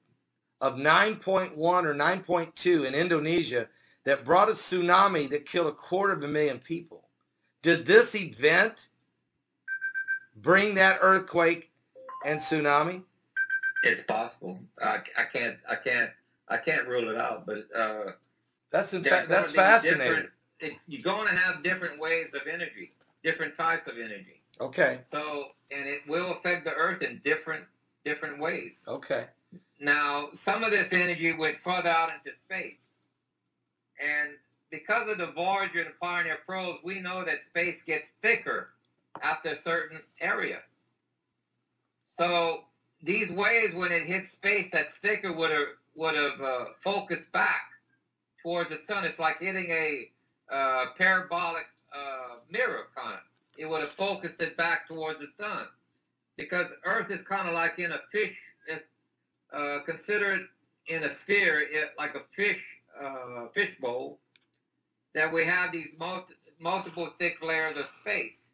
of nine point one or nine point two in Indonesia that brought a tsunami that killed a quarter of a million people. Did this event bring that earthquake and tsunami? It's possible. I, I can't. I can't. I can't rule it out. But uh, that's in fact that's fascinating. It, you're going to have different waves of energy, different types of energy. Okay. So, and it will affect the Earth in different different ways. Okay. Now, some of this energy went further out into space. And because of the Voyager and the Pioneer probes, we know that space gets thicker after a certain area. So these waves, when it hits space, that thicker would have would have uh, focused back towards the sun. It's like hitting a uh, parabolic uh, mirror, kind of. It would have focused it back towards the sun. Because Earth is kind of like in a fish. Uh, consider it in a sphere, it, like a fish uh, fish bowl, that we have these multi multiple thick layers of space.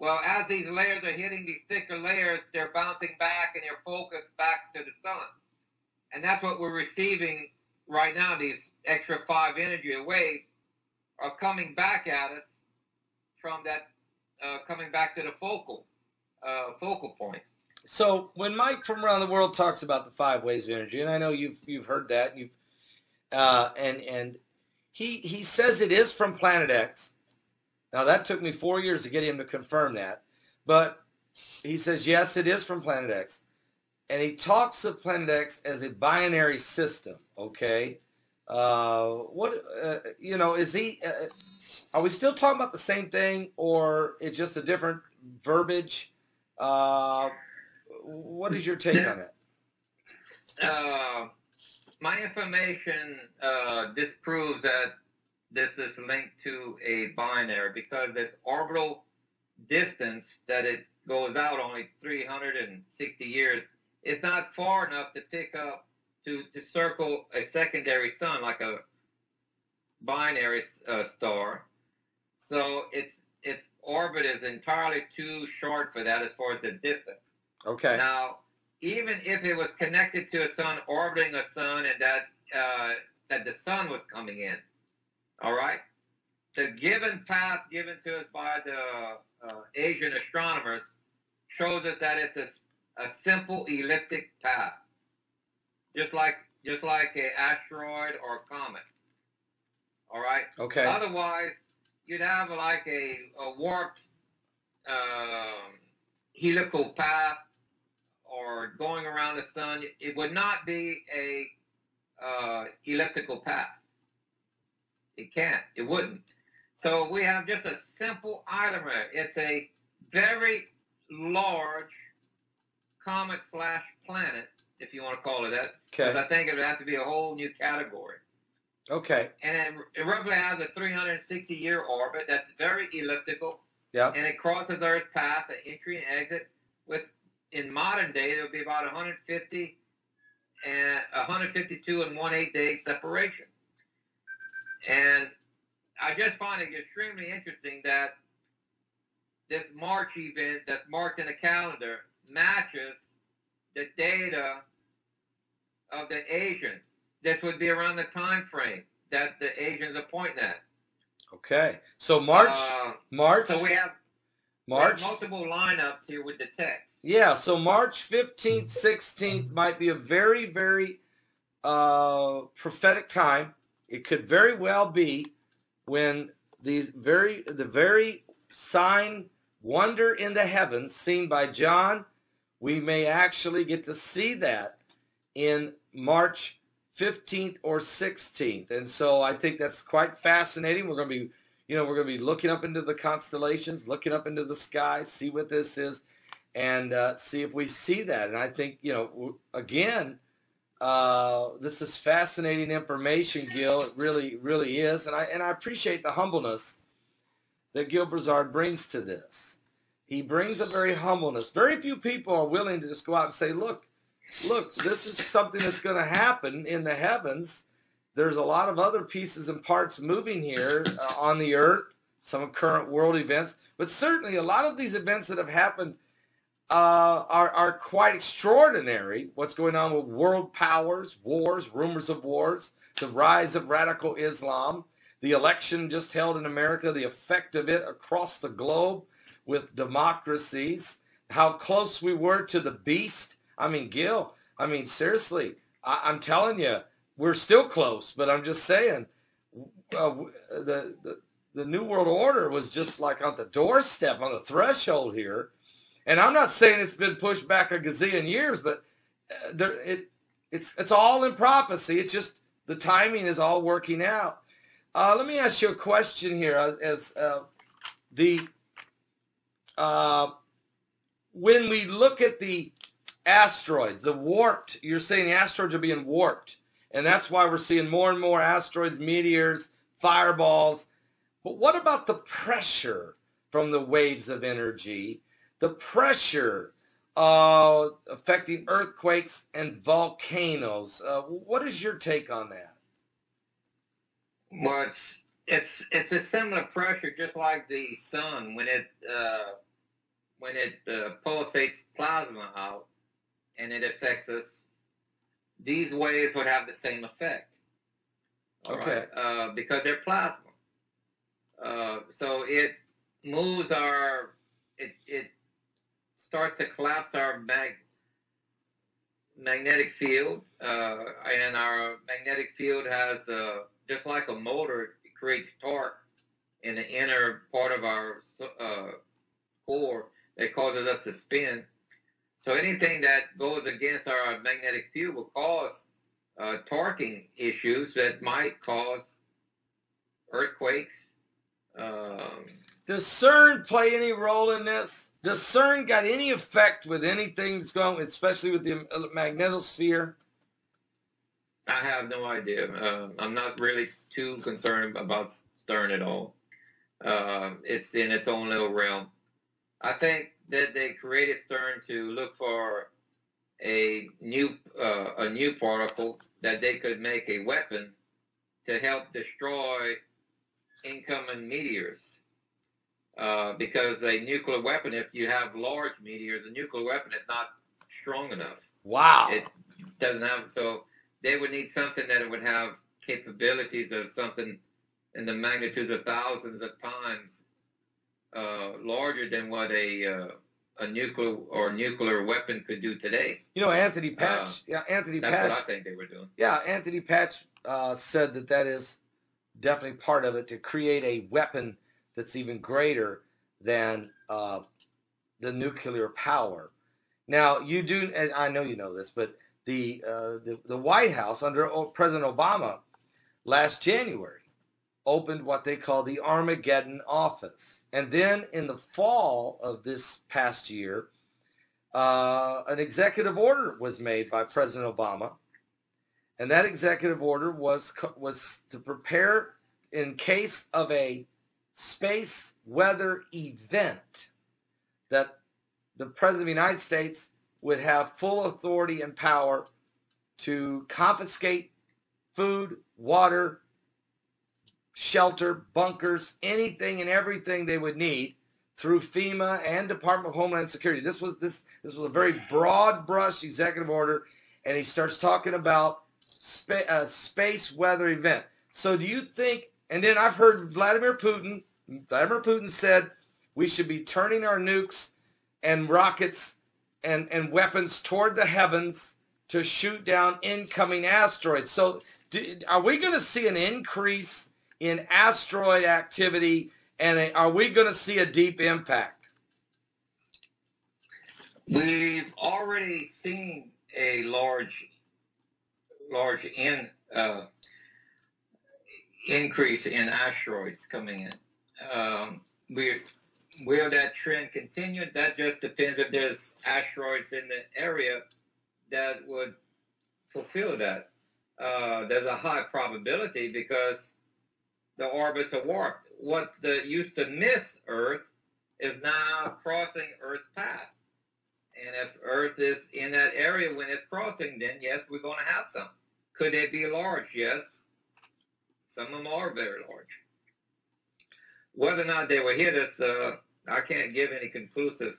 Well, as these layers are hitting these thicker layers, they're bouncing back and they're focused back to the sun. And that's what we're receiving right now. These extra five energy waves are coming back at us from that, uh, coming back to the focal, uh, focal point. So when Mike from around the world talks about the five waves of energy, and I know you've you've heard that, and you've uh, and and he he says it is from Planet X. Now that took me four years to get him to confirm that, but he says yes, it is from Planet X, and he talks of Planet X as a binary system. Okay, uh, what uh, you know is he? Uh, are we still talking about the same thing, or it's just a different verbiage? Uh, What is your take on it? Uh, my information uh, disproves that this is linked to a binary because its orbital distance that it goes out only three hundred sixty years is not far enough to pick up, to, to circle a secondary sun like a binary uh, star. So its its orbit is entirely too short for that as far as the distance. Okay. Now, even if it was connected to a sun, orbiting a sun, and that uh, that the sun was coming in, all right, the given path given to us by the uh, Asian astronomers shows us that it's a, a simple elliptic path, just like just like an asteroid or a comet. All right. Okay. Otherwise, you'd have like a, a warped um, helical path. Or going around the sun, it would not be a uh, elliptical path. It can't. It wouldn't. So we have just a simple item here. It's a very large comet slash planet, if you want to call it that. Okay. Because I think it would have to be a whole new category. Okay. And it, it roughly has a three hundred sixty year orbit that's very elliptical. Yeah. And it crosses Earth's path, the entry and exit with. In modern day, there would be about one hundred fifty and one hundred fifty-two and one eighth day separation. And I just find it extremely interesting that this March event that's marked in the calendar matches the data of the Asians. This would be around the time frame that the Asians are pointing at. Okay. So March, uh, March. So we have, March. we have multiple lineups here with the text. Yeah. So March fifteenth, sixteenth might be a very, very uh, prophetic time. It could very well be when these very the very sign wonder in the heavens seen by John, we may actually get to see that in March fifteenth or sixteenth. And so I think that's quite fascinating. We're going to be, you know, we're going to be looking up into the constellations, looking up into the sky, see what this is, and uh, see if we see that. And I think, you know, again, uh, this is fascinating information, Gil. It really, really is. And I, and I appreciate the humbleness that Gill Broussard brings to this. He brings a very humbleness. Very few people are willing to just go out and say, look, Look, this is something that's going to happen in the heavens. There's a lot of other pieces and parts moving here uh, on the earth, some current world events. But certainly a lot of these events that have happened uh, are, are quite extraordinary. What's going on with world powers, wars, rumors of wars, the rise of radical Islam, the election just held in America, the effect of it across the globe with democracies, how close we were to the beast. I mean, Gil, I mean, seriously, I, I'm telling you, we're still close, but I'm just saying uh, the, the the New World Order was just like on the doorstep, on the threshold here. And I'm not saying it's been pushed back a gazillion years, but there, it it's it's all in prophecy. It's just the timing is all working out. Uh, let me ask you a question here. As uh, the uh, when we look at the asteroids, the warped, you're saying the asteroids are being warped, and that's why we're seeing more and more asteroids, meteors, fireballs. But what about the pressure from the waves of energy, the pressure uh, affecting earthquakes and volcanoes? Uh, what is your take on that? Well, it's, it's, it's a similar pressure, just like the sun when it, uh, when it uh, pulsates plasma out, and it affects us. These waves would have the same effect, all okay. right? Uh, because they're plasma. Uh, so it moves our, it, it starts to collapse our mag, magnetic field, uh, and our magnetic field has, uh, just like a motor, it creates torque in the inner part of our uh, core that causes us to spin. So anything that goes against our magnetic field will cause uh, torquing issues that might cause earthquakes. Um, Does CERN play any role in this? Does CERN got any effect with anything that's going on, especially with the magnetosphere? I have no idea. Uh, I'm not really too concerned about CERN at all. Uh, it's in its own little realm. I think that they created CERN to look for a new uh, a new particle that they could make a weapon to help destroy incoming meteors. Uh, because a nuclear weapon, if you have large meteors, a nuclear weapon is not strong enough. Wow. It doesn't have, so they would need something that would have capabilities of something in the magnitudes of thousands of times Uh, larger than what a uh, a nuclear or nuclear weapon could do today. You know, Anthony Patch. Uh, yeah, Anthony that's Patch. That's what I think they were doing. Yeah, Anthony Patch uh, said that that is definitely part of it, to create a weapon that's even greater than uh, the nuclear power. Now you do, and I know you know this, but the uh, the, the White House under President Obama last January opened what they call the Armageddon office. And then in the fall of this past year, uh, an executive order was made by President Obama. And that executive order was, was to prepare in case of a space weather event, that the President of the United States would have full authority and power to confiscate food, water, shelter, bunkers, anything and everything they would need through FEMA and Department of Homeland Security. This was this this was a very broad brush executive order, and he starts talking about spa uh, space weather event. So do you think, and then I've heard Vladimir Putin, Vladimir Putin said we should be turning our nukes and rockets and, and weapons toward the heavens to shoot down incoming asteroids. So do, are we going to see an increase in asteroid activity? And are we going to see a deep impact? We've already seen a large, large in, uh, increase in asteroids coming in. Um, we, will that trend continue? That just depends if there's asteroids in the area that would fulfill that. Uh, there's a high probability because the orbits are warped. What the, used to miss Earth is now crossing Earth's path. And if Earth is in that area when it's crossing, then yes, we're going to have some. Could they be large? Yes. Some of them are very large. Whether or not they will hit us, uh, I can't give any conclusive.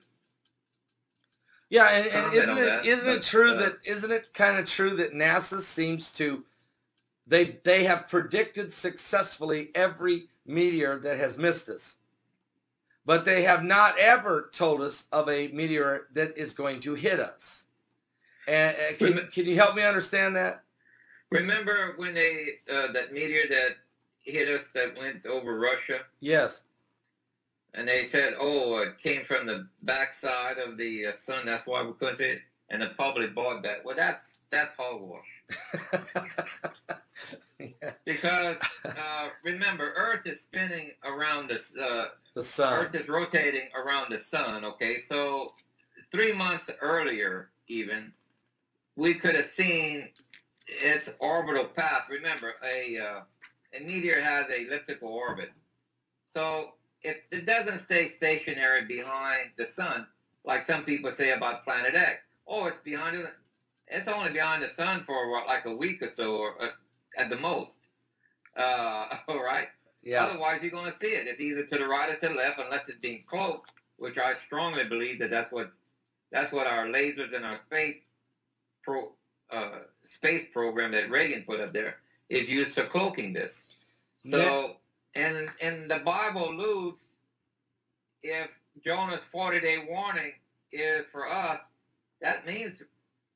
Yeah, and, and isn't it that, isn't but, it true uh, that isn't it kind of true that NASA seems to they they have predicted successfully every meteor that has missed us, but they have not ever told us of a meteor that is going to hit us. And uh, can, can you help me understand that? Remember when they uh, that meteor that hit us that went over Russia? Yes. And they said, "Oh, it came from the backside of the uh, sun. That's why we couldn't see it." And the public bought that. Well, that's that's hogwash. Yeah. Because uh, remember, Earth is spinning around this, uh, the sun. Earth is rotating around the sun. Okay, so three months earlier, even we could have seen its orbital path. Remember, a uh, a meteor has an elliptical orbit, so it, it doesn't stay stationary behind the sun like some people say about Planet X. Oh, it's behind it. It's only behind the sun for what, like a week or so, or. Uh, at the most, uh, all right? Yeah. Otherwise, you're going to see it. It's either to the right or to the left, unless it's being cloaked, which I strongly believe that that's what that's what our lasers and our space pro, uh, space program that Reagan put up there is used for cloaking this. So, yeah. and and the Bible alludes, if Jonah's forty-day warning is for us, that means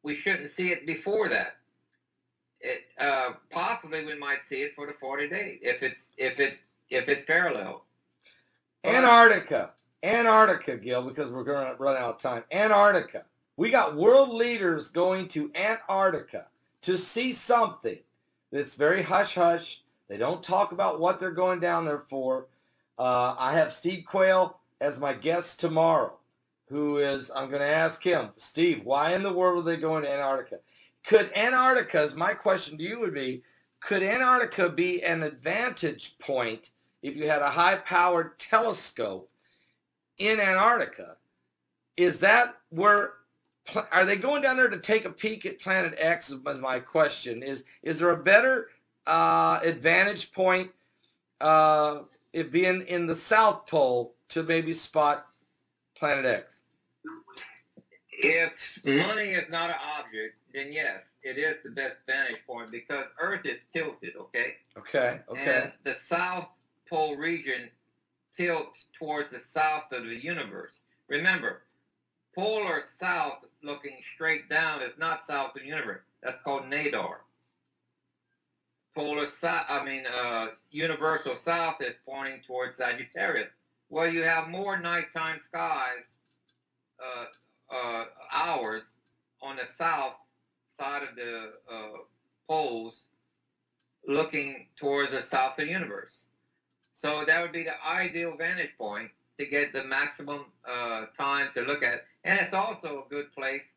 we shouldn't see it before that. It, uh, possibly we might see it for the forty days if it's if it if it parallels. But Antarctica, Antarctica, Gil, because we're going to run out of time. Antarctica, we got world leaders going to Antarctica to see something that's very hush hush. They don't talk about what they're going down there for. Uh, I have Steve Quayle as my guest tomorrow, who is I'm going to ask him, Steve, why in the world are they going to Antarctica? Could Antarctica's, my question to you would be, could Antarctica be an advantage point if you had a high-powered telescope in Antarctica? Is that where, are they going down there to take a peek at Planet X is my question. Is, is there a better uh, advantage point uh, if being in the South Pole to maybe spot Planet X? If money is not an object, then yes, it is the best vantage point because Earth is tilted, okay? Okay, okay. And the South Pole region tilts towards the south of the universe. Remember, polar south looking straight down is not south of the universe. That's called N A D A R. Polar south, I mean, uh, universal south is pointing towards Sagittarius. Well, you have more nighttime skies, uh, uh, hours on the south side of the uh, poles looking towards the south of the universe. So that would be the ideal vantage point to get the maximum uh, time to look at. And it's also a good place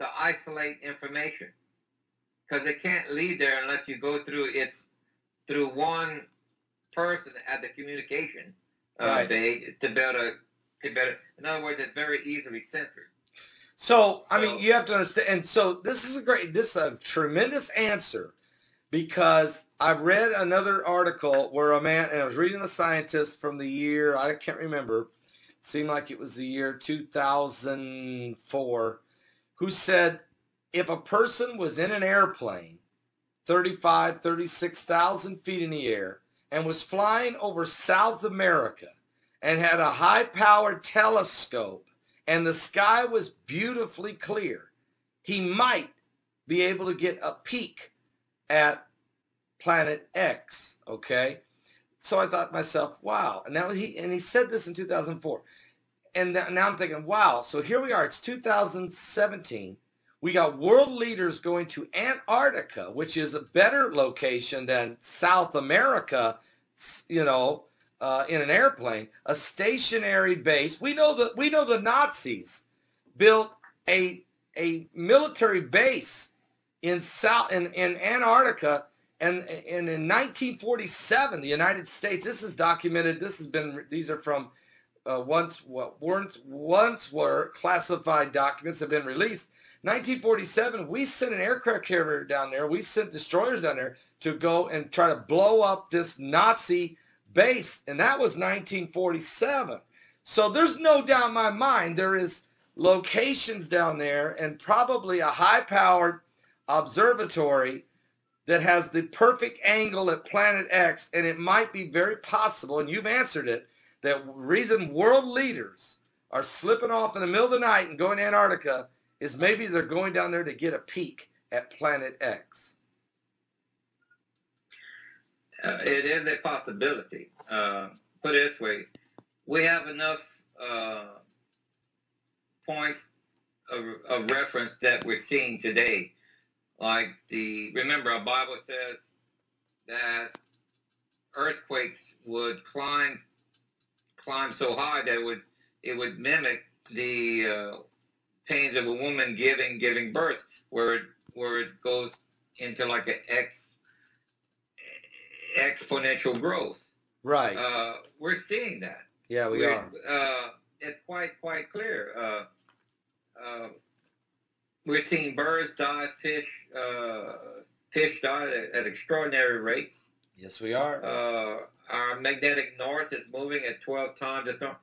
to isolate information because it can't lead there unless you go through its, through one person at the communication uh, right. bay to better, to better, in other words, it's very easily censored. So, I mean, you have to understand, and so this is a great, this is a tremendous answer because I read another article where a man, and I was reading a scientist from the year, I can't remember, seemed like it was the year two thousand four, who said if a person was in an airplane thirty-five, thirty-six thousand feet in the air and was flying over South America and had a high-powered telescope and the sky was beautifully clear, he might be able to get a peek at Planet X, okay? So I thought to myself, wow. And now he and he said this in two thousand four. And th now I'm thinking, wow. So here we are. It's two thousand seventeen. We got world leaders going to Antarctica, which is a better location than South America, you know, uh, in an airplane, a stationary base. We know that we know the Nazis built a a military base in South in, in Antarctica. And, and in nineteen forty-seven, the United States, this is documented, this has been, these are from uh, once, what, once, once were classified documents have been released. nineteen forty-seven, we sent an aircraft carrier down there, we sent destroyers down there to go and try to blow up this Nazi base, and that was nineteen forty-seven. So there's no doubt in my mind there is locations down there and probably a high-powered observatory that has the perfect angle at Planet X, and it might be very possible, and you've answered it, that reason world leaders are slipping off in the middle of the night and going to Antarctica is maybe they're going down there to get a peek at Planet X. Uh, it is a possibility. Uh, put it this way, we have enough uh, points of, of reference that we're seeing today. Like the, remember our Bible says that earthquakes would climb, climb so high that it would, it would mimic the uh, pains of a woman giving, giving birth, where it, where it goes into like an ex, exponential growth. Right. Uh, we're seeing that. Yeah, we we're, are. Uh, it's quite, quite clear. Uh, uh, We're seeing birds die, fish, uh, fish die at, at extraordinary rates. Yes, we are. Uh, our magnetic north is moving at twelve times its north.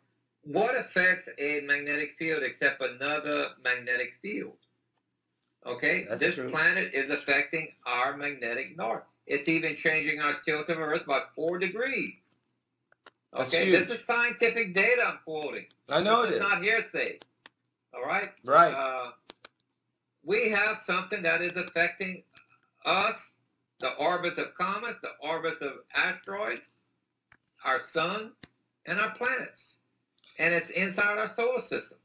What affects a magnetic field except another magnetic field? Okay, That's this true. planet is affecting our magnetic north. It's even changing our tilt of Earth by four degrees. Okay, this is scientific data I'm quoting. I know this it is. It's not hearsay. All right. Right. Uh, We have something that is affecting us, the orbits of comets, the orbits of asteroids, our sun, and our planets. And it's inside our solar system.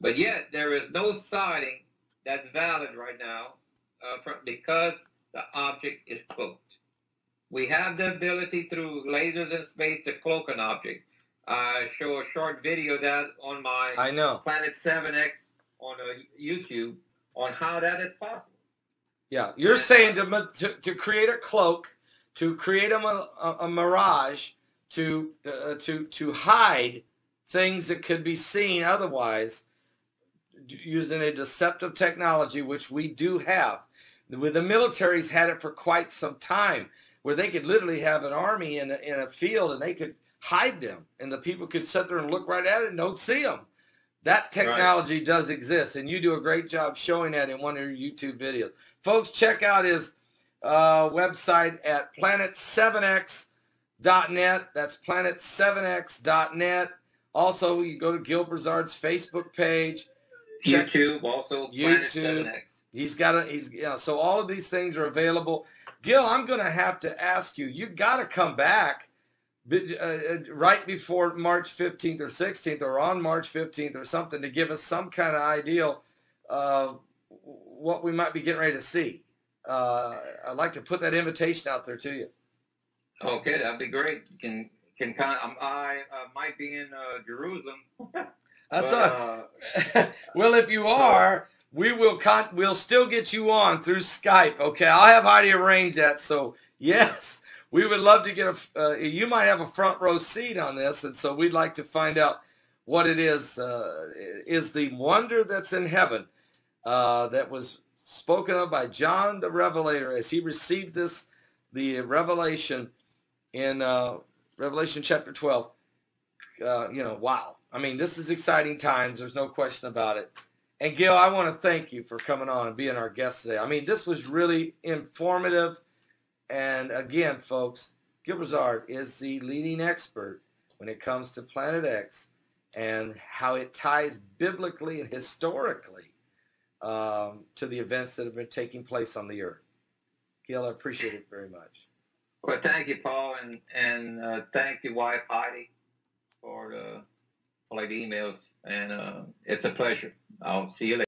But yet, there is no sighting that's valid right now uh, from, because the object is cloaked. We have the ability through lasers in space to cloak an object. I show a short video that on my I know. Planet seven X on a YouTube. On how that is possible. Yeah, you're saying to, to, to create a cloak, to create a, a, a mirage, to, uh, to, to hide things that could be seen otherwise using a deceptive technology, which we do have. The, the military's had it for quite some time, where they could literally have an army in a, in a field and they could hide them, and the people could sit there and look right at it and don't see them. That technology right. does exist, and you do a great job showing that in one of your YouTube videos. Folks, check out his uh, website at planet seven X dot net. That's planet seven X dot net. Also, you go to Gill Broussard's Facebook page. Check YouTube, also YouTube. Planet seven X. He's got a, he's, yeah, so all of these things are available. Gill, I'm going to have to ask you, you've got to come back. Uh, right before March fifteenth or sixteenth or on March fifteenth or something to give us some kind of idea of what we might be getting ready to see. Uh, I'd like to put that invitation out there to you. Okay, that'd be great. You can, can kind of, um, I uh, might be in uh, Jerusalem. That's but, a, uh, well, if you are, we will con we'll still get you on through Skype. Okay, I'll have Heidi arrange that. So, yes. We would love to get a, uh, you might have a front row seat on this, and so we'd like to find out what it is, uh, is the wonder that's in heaven uh, that was spoken of by John the Revelator as he received this, the revelation in uh, Revelation chapter twelve. Uh, you know, wow. I mean, this is exciting times. There's no question about it. And Gil, I want to thank you for coming on and being our guest today. I mean, this was really informative. And again, folks, Gill Broussard is the leading expert when it comes to Planet X and how it ties biblically and historically um, to the events that have been taking place on the earth. Gil, I appreciate it very much. Well, thank you, Paul, and, and uh, thank your wife, Heidi, for uh, all the emails. And uh, it's a pleasure. I'll see you later.